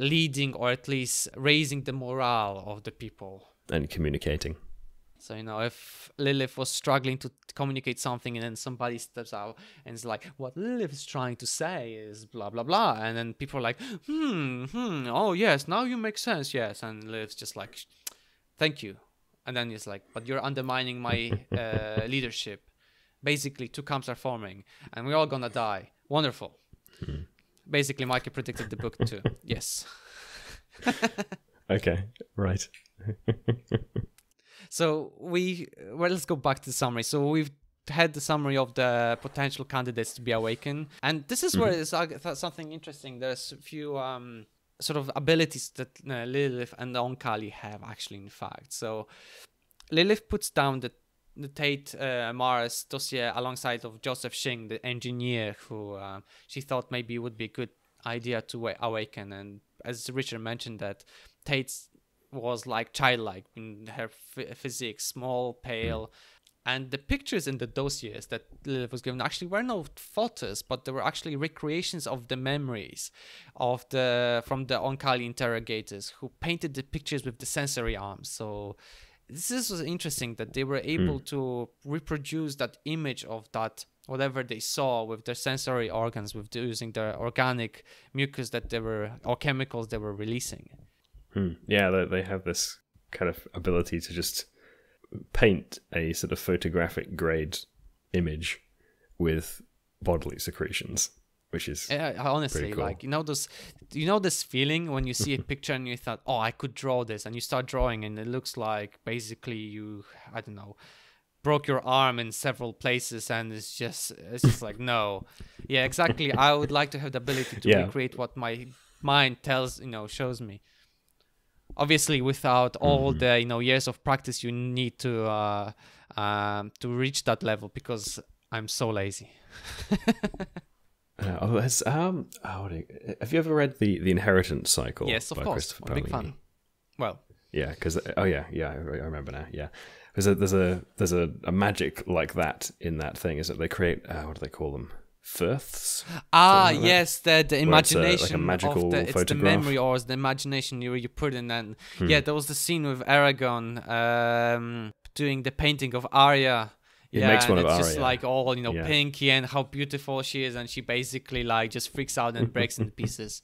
leading or at least raising the morale of the people and communicating. So, you know, if Lilith was struggling to communicate something and then somebody steps out and is like, what Lilith is trying to say is blah, blah, blah. And then people are like, hmm, hmm, oh, yes, now you make sense, yes. And Lilith's just like, thank you. And then it's like, but you're undermining my uh, leadership. Basically, two camps are forming and we're all gonna die. Wonderful. Hmm. Basically, Michael predicted the book too. Yes. Okay, right. So we, well, let's go back to the summary. So we've had the summary of the potential candidates to be awakened. And this is where mm-hmm. it's something interesting. There's a few um, sort of abilities that uh, Lilith and the Oankali have, actually, in fact. So Lilith puts down the, the Tate uh, Marah's dossier alongside of Joseph Shing, the engineer, who uh, she thought maybe would be a good idea to awaken. And as Richard mentioned, that Tate's was like childlike in her f physique, small, pale. And the pictures in the dossiers that Lilith was given actually were no photos, but they were actually recreations of the memories of the from the Oankali interrogators who painted the pictures with the sensory arms. So this was interesting that they were able mm. to reproduce that image of that whatever they saw with their sensory organs, with the, using their organic mucus that they were, or chemicals they were releasing. Hmm. Yeah, they, they have this kind of ability to just paint a sort of photographic grade image with bodily secretions, which is yeah, honestly cool. Like, you know, those, you know, this feeling when you see a picture and you thought, oh, I could draw this, and you start drawing and it looks like basically you, I don't know, broke your arm in several places, and it's just it's just like, no, yeah, exactly. I would like to have the ability to yeah. recreate what my mind tells, you know, shows me. Obviously, without all mm. the, you know, years of practice you need to uh, um, to reach that level, because I'm so lazy. uh, oh, it's, um, oh, have you ever read the the Inheritance Cycle? Yes, of by course. Christopher Big fan. Well, yeah, because oh yeah, yeah, I remember now. Yeah, because there's a there's a, a magic like that in that thing. Is that they create uh, what do they call them? Firths. Ah, like yes, the, the imagination. It's a, like a magical of the, it's the memory or the imagination you you put in. And hmm. yeah, there was the scene with Aragorn um, doing the painting of Arya. It yeah, makes one and of it's Arya. Just like all, you know, yeah. pinky and how beautiful she is, and she basically like just freaks out and breaks into pieces.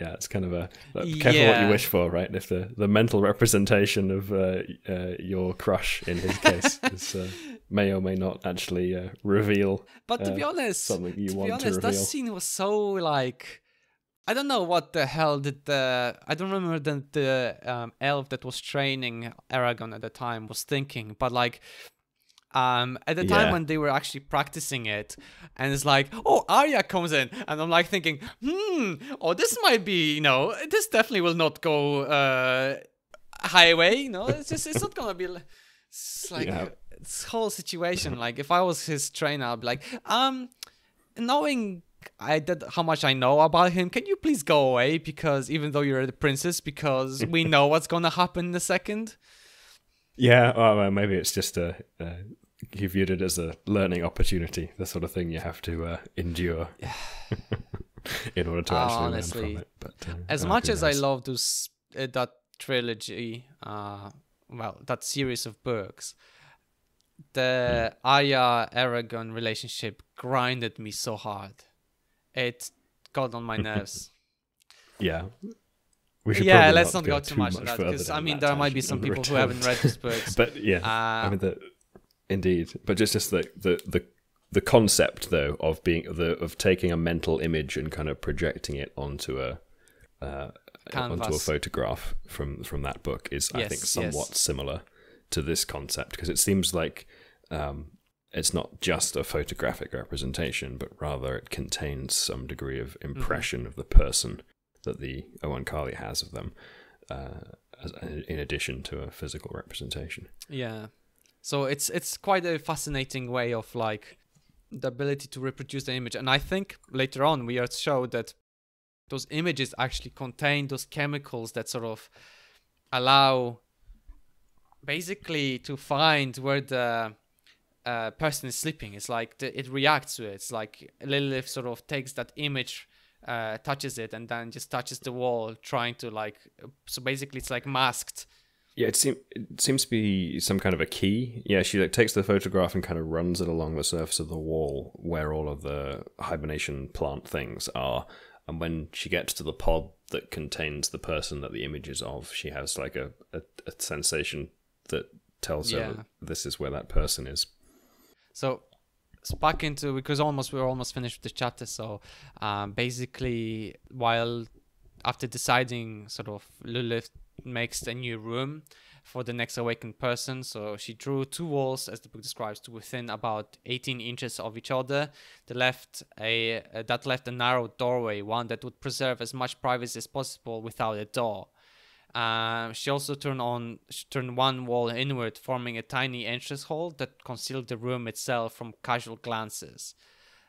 Yeah, it's kind of a like, careful yeah. what you wish for, right? If the the mental representation of uh, uh, your crush in his case is, uh, may or may not actually uh, reveal. But to uh, be honest, something you to want be honest, to that scene was so like, I don't know what the hell did the I don't remember the the um, elf that was training Aragorn at the time was thinking, but like. Um, at the yeah. time when they were actually practicing it, and it's like, oh, Arya comes in, and I'm like thinking, hmm, oh, this might be, you know, this definitely will not go uh, highway, you know, it's just, it's not gonna be, it's like yeah. this whole situation. Like, if I was his trainer, I'd be like, um, knowing I did how much I know about him, can you please go away? Because even though you're the princess, because we know what's gonna happen in a second. Yeah, well, maybe it's just a. a he viewed it as a learning opportunity, the sort of thing you have to uh, endure. in order to oh, actually honestly, learn from it. But uh, as uh, much as knows. I love those uh, that trilogy, uh, well, that series of books, the mm. Aya Aragon relationship grinded me so hard. It got on my nerves. yeah. We should yeah, let's not go too much of that, because I mean, there might be some people who haven't read these books. But yeah, uh, I mean, the, indeed. But just just the the the the concept though of being the of taking a mental image and kind of projecting it onto a uh, onto a photograph from from that book is yes, I think somewhat yes. similar to this concept, because it seems like um, it's not just a photographic representation, but rather it contains some degree of impression mm-hmm. of the person that the Oankali has of them, uh, as, in addition to a physical representation. Yeah, so it's it's quite a fascinating way of like the ability to reproduce the image, and I think later on we are showed that those images actually contain those chemicals that sort of allow, basically, to find where the uh, person is sleeping. It's like the, it reacts to it. It's like Lilith sort of takes that image. Uh, touches it and then just touches the wall, trying to like, so basically it's like masked. Yeah, it, seem, it seems to be some kind of a key. Yeah, she like takes the photograph and kind of runs it along the surface of the wall where all of the hibernation plant things are, and when she gets to the pod that contains the person that the image is of, she has like a, a, a sensation that tells yeah. her that this is where that person is. So back into, because almost we we're almost finished with the chapter, so um, basically while after deciding sort of Lilith makes a new room for the next awakened person, so she drew two walls, as the book describes, to within about eighteen inches of each other. The left a uh, that left a narrow doorway, one that would preserve as much privacy as possible without a door. Uh, she also turned on she turned one wall inward, forming a tiny entrance hall that concealed the room itself from casual glances.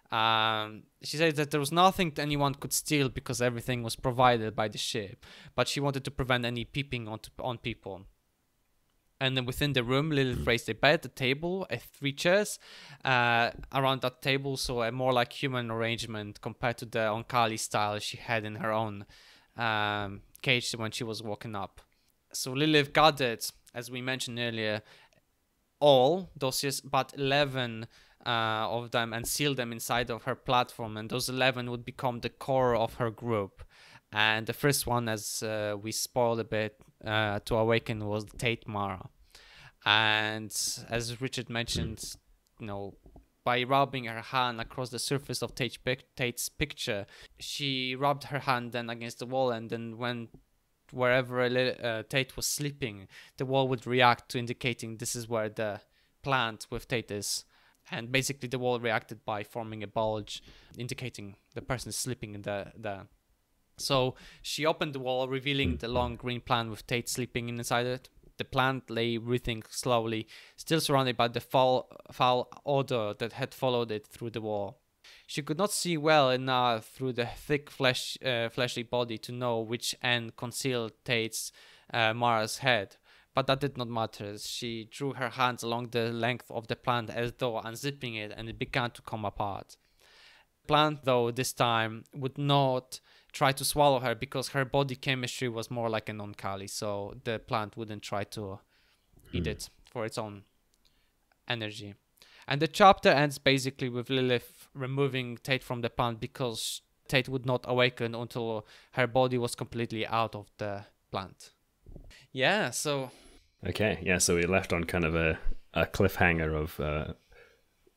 Um, she said that there was nothing anyone could steal because everything was provided by the ship, but she wanted to prevent any peeping on, to, on people. And then within the room, Lilith raised a bed, a table, a three chairs uh, around that table, so a more like human arrangement compared to the Oankali style she had in her own um cage when she was walking up. So Lilith gathered, as we mentioned earlier, all dossiers but eleven uh, of them and sealed them inside of her platform, and those eleven would become the core of her group. And the first one, as uh, we spoiled a bit, uh, to awaken was Tate Marah. And as Richard mentioned, you know, by rubbing her hand across the surface of Tate's picture, she rubbed her hand then against the wall, and then when wherever uh, Tate was sleeping, the wall would react to indicating this is where the plant with Tate is. And basically the wall reacted by forming a bulge, indicating the person is sleeping in the, the... So she opened the wall, revealing the long green plant with Tate sleeping inside it. The plant lay breathing slowly, still surrounded by the foul, foul odor that had followed it through the wall. She could not see well enough through the thick flesh, uh, fleshy body to know which end concealed Tate's uh, Mara's head, but that did not matter. She drew her hands along the length of the plant as though unzipping it, and it began to come apart. The plant, though, this time would not try to swallow her, because her body chemistry was more like an Oankali, so the plant wouldn't try to eat mm. it for its own energy. And the chapter ends basically with Lilith removing Tate from the plant, because Tate would not awaken until her body was completely out of the plant. Yeah, so... Okay, yeah, so we left on kind of a, a cliffhanger of uh,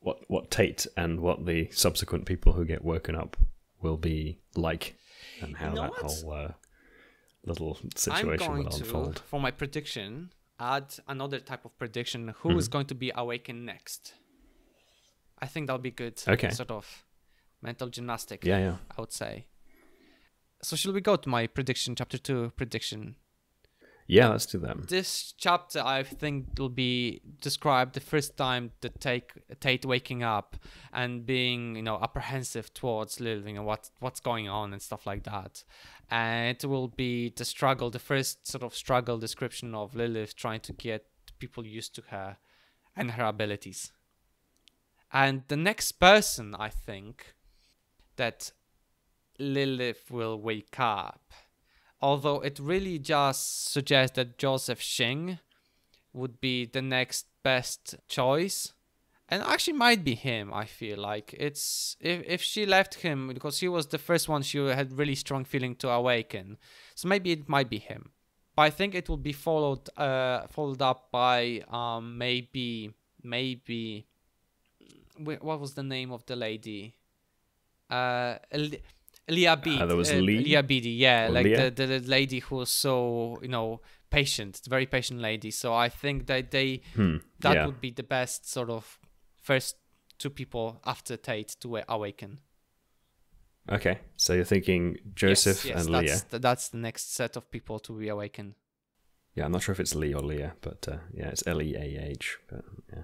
what, what Tate and what the subsequent people who get woken up will be like. And how you know that what? whole uh, little situation will unfold. I'm going to, for my prediction, add another type of prediction. Who mm-hmm. is going to be awakened next? I think that'll be good. Okay. Sort of mental gymnastic. Yeah, yeah. I would say. So shall we go to my prediction, chapter two prediction? Yeah, let's do that. This chapter, I think, will be described the first time that take, Tate waking up and being, you know, apprehensive towards Lilith, you know, what, what's going on and stuff like that. And it will be the struggle, the first sort of struggle description of Lilith trying to get people used to her and her abilities. And the next person, I think, that Lilith will wake up. Although it really just suggests that Joseph Shing would be the next best choice. And actually might be him, I feel like. It's if, if she left him, because he was the first one she had really strong feeling to awaken. So maybe it might be him. But I think it will be followed uh, followed up by um, maybe... Maybe... What was the name of the lady? Uh, Leah Bede. Uh, there was uh, Lee? Leah Bede, yeah. Or like the, the, the lady who was so, you know, patient. Very patient lady. So I think that they... Hmm. That yeah. would be the best sort of... First two people after Tate to awaken. Okay, so you're thinking Joseph yes, yes, and that's Leah. The, that's the next set of people to be awakened. Yeah, I'm not sure if it's Lee or Leah, but uh, yeah, it's L E A H. But yeah,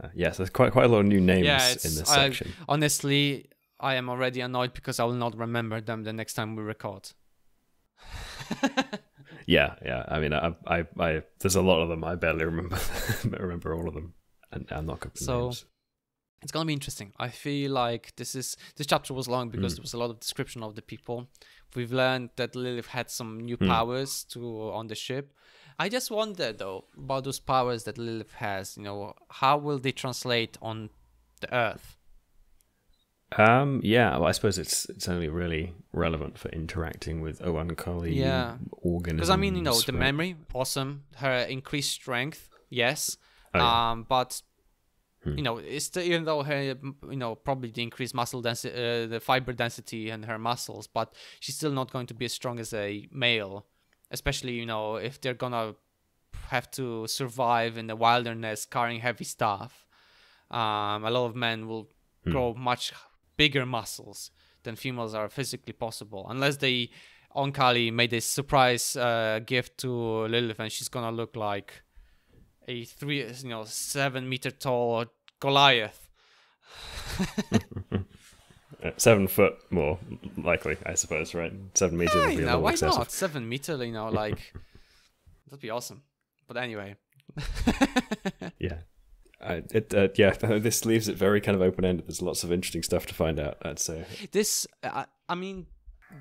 uh, yeah, so there's quite quite a lot of new names yeah, in this section. I, honestly, I am already annoyed because I will not remember them the next time we record. yeah, yeah. I mean, I, I, I, there's a lot of them. I barely remember remember all of them. And I'm not going to So names. It's going to be interesting. I feel like this is this chapter was long because mm. there was a lot of description of the people. We've learned that Lilith had some new mm. powers to on the ship. I just wonder though about those powers that Lilith has, you know, how will they translate on the Earth? Um yeah, well, I suppose it's it's only really relevant for interacting with Oankali yeah. organisms. Because I mean, you know, the right? memory, awesome, her increased strength, yes. Oh, yeah. Um, but hmm. you know, it's the, even though her, you know, probably the increased muscle density, uh, the fiber density in her muscles, but she's still not going to be as strong as a male, especially you know if they're gonna have to survive in the wilderness carrying heavy stuff. Um, a lot of men will hmm. grow much bigger muscles than females are physically possible, unless they Oankali made a surprise uh, gift to Lilith, and she's gonna look like a three, you know, seven meter tall Goliath. Seven foot more likely, I suppose, right? Seven meters yeah, would be a little excessive. Why not? Seven meter, you know, like that'd be awesome. But anyway, yeah, I, it, uh, yeah. This leaves it very kind of open ended. There's lots of interesting stuff to find out. I'd say this. Uh, I mean,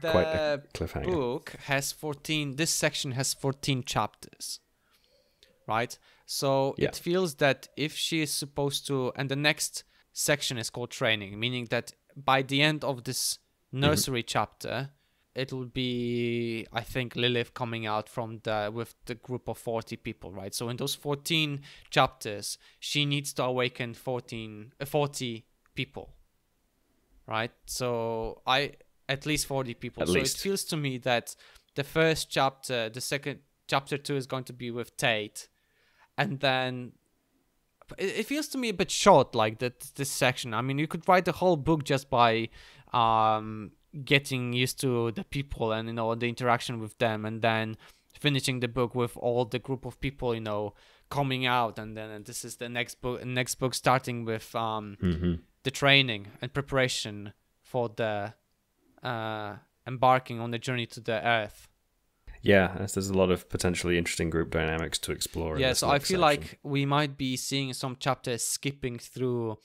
the book has fourteen. This section has fourteen chapters. Right, so yeah. it feels that if she is supposed to, and the next section is called training, meaning that by the end of this nursery mm-hmm. chapter, it will be, I think, Lilith coming out from the with the group of forty people. Right, so in those fourteen chapters, she needs to awaken fourteen, uh, forty people. Right, so I at least forty people. At so least. It feels to me that the first chapter, the second chapter two is going to be with Tate. And then it feels to me a bit short, like that. This section. I mean, you could write the whole book just by um, getting used to the people and you know the interaction with them, and then finishing the book with all the group of people, you know, coming out, and then and this is the next book. Next book starting with um, mm-hmm. the training and preparation for the uh, embarking on the journey to the Earth. Yeah, there's a lot of potentially interesting group dynamics to explore. Yeah, so I feel like we might be seeing some chapters skipping through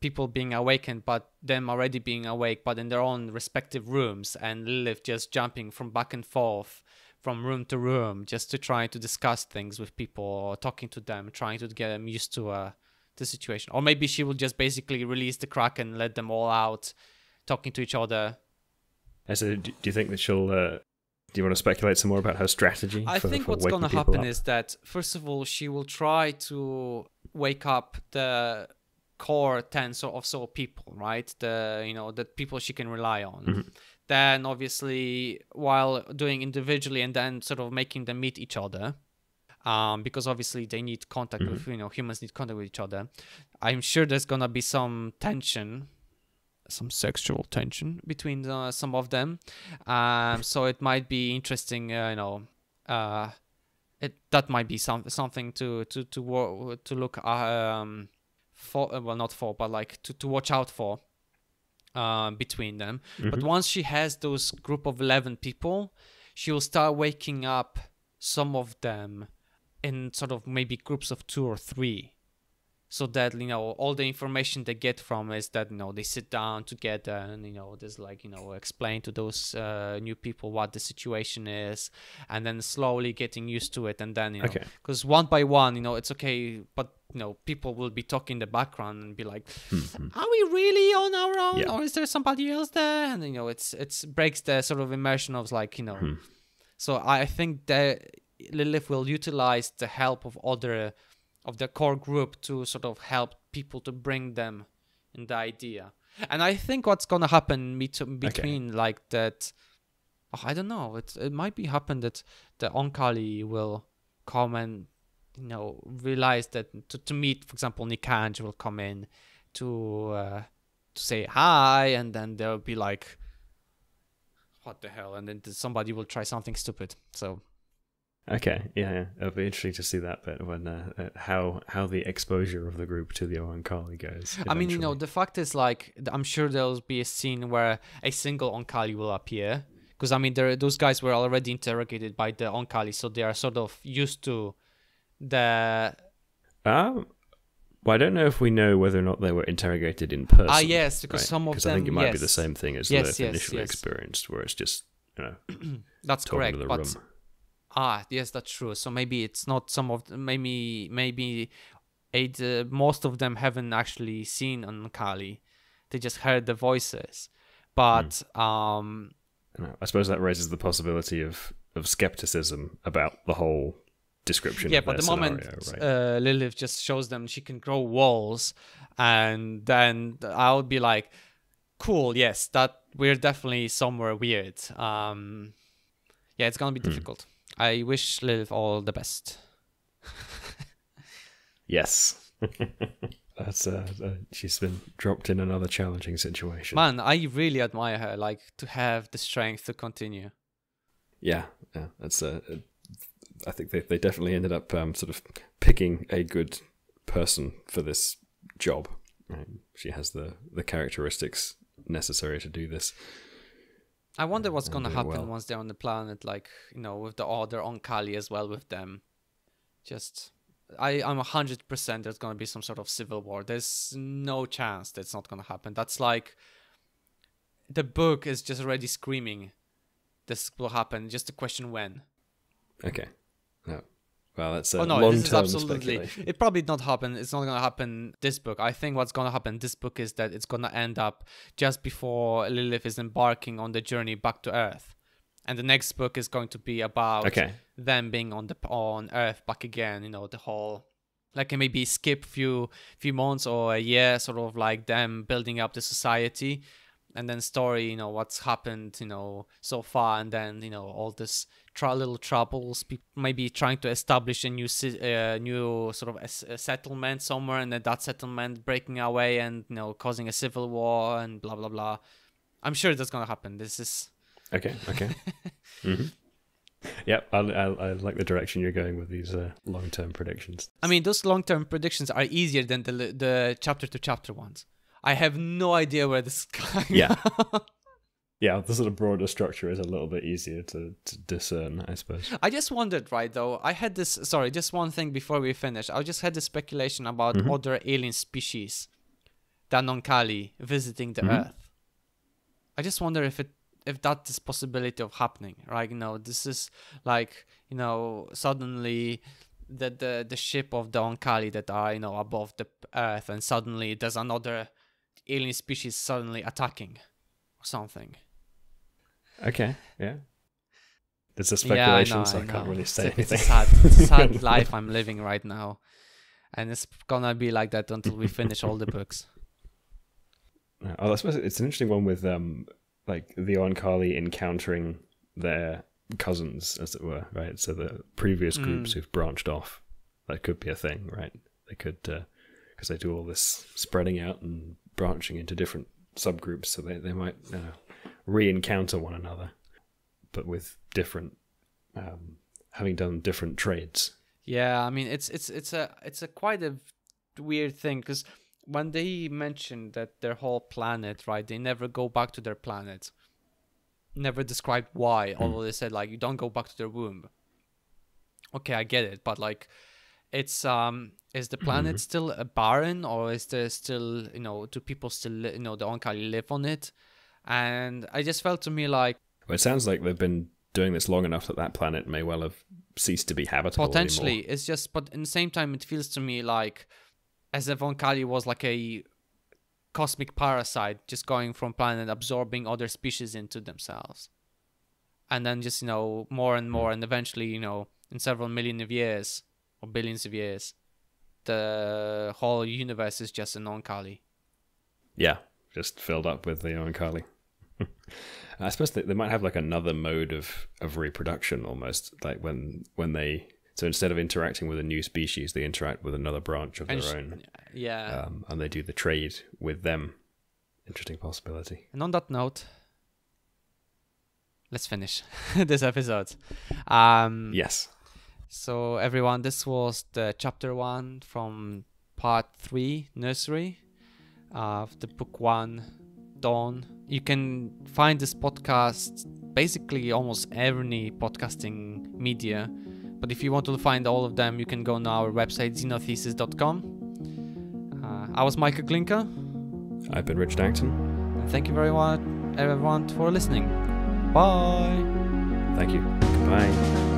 people being awakened, but them already being awake, but in their own respective rooms, and Lilith just jumping from back and forth, from room to room, just to try to discuss things with people, or talking to them, trying to get them used to uh, the situation. Or maybe she will just basically release the Kraken and let them all out, talking to each other. And so do you think that she'll... Uh... Do you want to speculate some more about her strategy? I for, think for what's going to happen up? is that, first of all, she will try to wake up the core ten or so people, right? The you know the people she can rely on. Mm-hmm. Then, obviously, while doing individually and then sort of making them meet each other, um, because obviously they need contact. Mm-hmm. with, you know, humans need contact with each other. I'm sure there's gonna be some tension. Some sexual tension between uh, some of them, um, so it might be interesting. Uh, you know, uh, it that might be some something to to to wo to look um for. Uh, well, not for, but like to to watch out for. Uh, between them, mm-hmm. but once she has those group of eleven people, she will start waking up some of them in sort of maybe groups of two or three. so that, you know, all the information they get from is that, you know, they sit down together and, you know, just like, you know, explain to those uh, new people what the situation is, and then slowly getting used to it. And then, you know, because okay. one by one, you know, it's okay, but, you know, people will be talking in the background and be like, mm-hmm. are we really on our own, yeah. or is there somebody else there? And, you know, it's it's breaks the sort of immersion of, like, you know, mm-hmm. so I think that Lilith will utilize the help of other of the core group to sort of help people to bring them in the idea. And I think what's gonna happen between okay. like that, oh, I don't know, it it might be happen that the Oankali will come and, you know, realize that to, to meet, for example, Nikanj will come in to uh, to say hi, and then there'll be like, what the hell? And then somebody will try something stupid. So, okay, yeah, yeah. it'll be interesting to see that bit when uh, how how the exposure of the group to the Oankali goes. Eventually. I mean, you know, the fact is, like, I'm sure there'll be a scene where a single Oankali will appear, because I mean, there those guys were already interrogated by the Oankali, so they are sort of used to the. Um, well, I don't know if we know whether or not they were interrogated in person. Ah, yes, because right? some of them. I think it might yes. be the same thing as yes, they yes, initially yes. experienced, where it's just, you know, that's correct, but. Room. Ah, yes, that's true. So maybe it's not some of them, maybe maybe it, uh, most of them haven't actually seen Oankali. They just heard the voices. But mm. um, I suppose that raises the possibility of of skepticism about the whole description. Yeah, of but the scenario, moment right? uh, Lilith just shows them she can grow walls, and then I'll be like, cool, yes, that we're definitely somewhere weird. Um, yeah, it's gonna be mm. difficult. I wish Lilith all the best. Yes. That's uh, uh, she's been dropped in another challenging situation. Man, I really admire her, like, to have the strength to continue. Yeah, yeah. That's uh, I think they, they definitely ended up um, sort of picking a good person for this job. Right? She has the, the characteristics necessary to do this. I wonder what's going to happen well. once they're on the planet, like, you know, with the other Oankali as well with them. Just, I, I'm one hundred percent there's going to be some sort of civil war. There's no chance that's not going to happen. That's like, the book is just already screaming this will happen, just a question when. Okay. No. Well, that's a oh, no, long-term absolutely. It probably not happen. It's not going to happen this book. I think what's going to happen this book is that it's going to end up just before Lilith is embarking on the journey back to Earth, and the next book is going to be about okay. them being on the on Earth back again. You know, the whole like maybe skip few few months or a year, sort of like them building up the society, and then story. You know what's happened. You know so far, and then you know all this. Try little troubles, maybe trying to establish a new uh, new sort of a, a settlement somewhere, and then that settlement breaking away and, you know, causing a civil war and blah blah blah. I'm sure that's gonna happen. This is okay, okay. mm-hmm. Yeah, I, I, I like the direction you're going with these uh, long-term predictions. I mean, those long-term predictions are easier than the the chapter-to-chapter ones. I have no idea where this is going. Yeah. Yeah, the sort of broader structure is a little bit easier to, to discern, I suppose. I just wondered, right, though, I had this... Sorry, just one thing before we finish. I just had this speculation about mm-hmm. other alien species than Oankali visiting the mm-hmm. Earth. I just wonder if it if that is possibility of happening, right? You know, this is like, you know, suddenly... The, the, the ship of the Oankali that are, you know, above the Earth, and suddenly there's another alien species suddenly attacking or something. Okay, yeah. It's a speculation, yeah, I know, so I, I can't really say it's, anything. It's a sad, it's a sad life I'm living right now. And it's gonna be like that until we finish all the books. Oh, I suppose it's an interesting one with um, like the Oankali encountering their cousins, as it were, right? So the previous groups mm. who've branched off, that could be a thing, right? They could, because uh, they do all this spreading out and branching into different subgroups, so they, they might... Uh, re-encounter one another, but with different um having done different trades. Yeah, I mean, it's it's it's a it's a quite a weird thing, because when they mentioned that their whole planet, right, they never go back to their planet, never described why, although mm. they said, like, you don't go back to their womb. Okay, I get it, but like it's um is the planet still barren, or is there still, you know, do people still, you know, the Oankali live on it? And I just felt to me like, well, it sounds like they've been doing this long enough that that planet may well have ceased to be habitable potentially anymore. It's just, but in the same time it feels to me like as if Oankali was like a cosmic parasite just going from planet, absorbing other species into themselves, and then just, you know, more and more, and eventually, you know, in several million of years or billions of years, the whole universe is just an Oankali. Yeah, just filled up with the Oankali. I suppose they, they might have like another mode of of reproduction almost, like when when they, so instead of interacting with a new species, they interact with another branch of and their own. Yeah, um, and they do the trade with them. Interesting possibility. And on that note, let's finish this episode. Um, yes. So everyone, this was the chapter one from part three, Nursery, of uh, the book one, Dawn. You can find this podcast basically almost every podcasting media, but if you want to find all of them, you can go on our website, xenothesis dot com. Uh, I was Michael Klinker. I've been Richard Acton. Thank you very much, everyone, for listening. Bye. Thank you. Goodbye.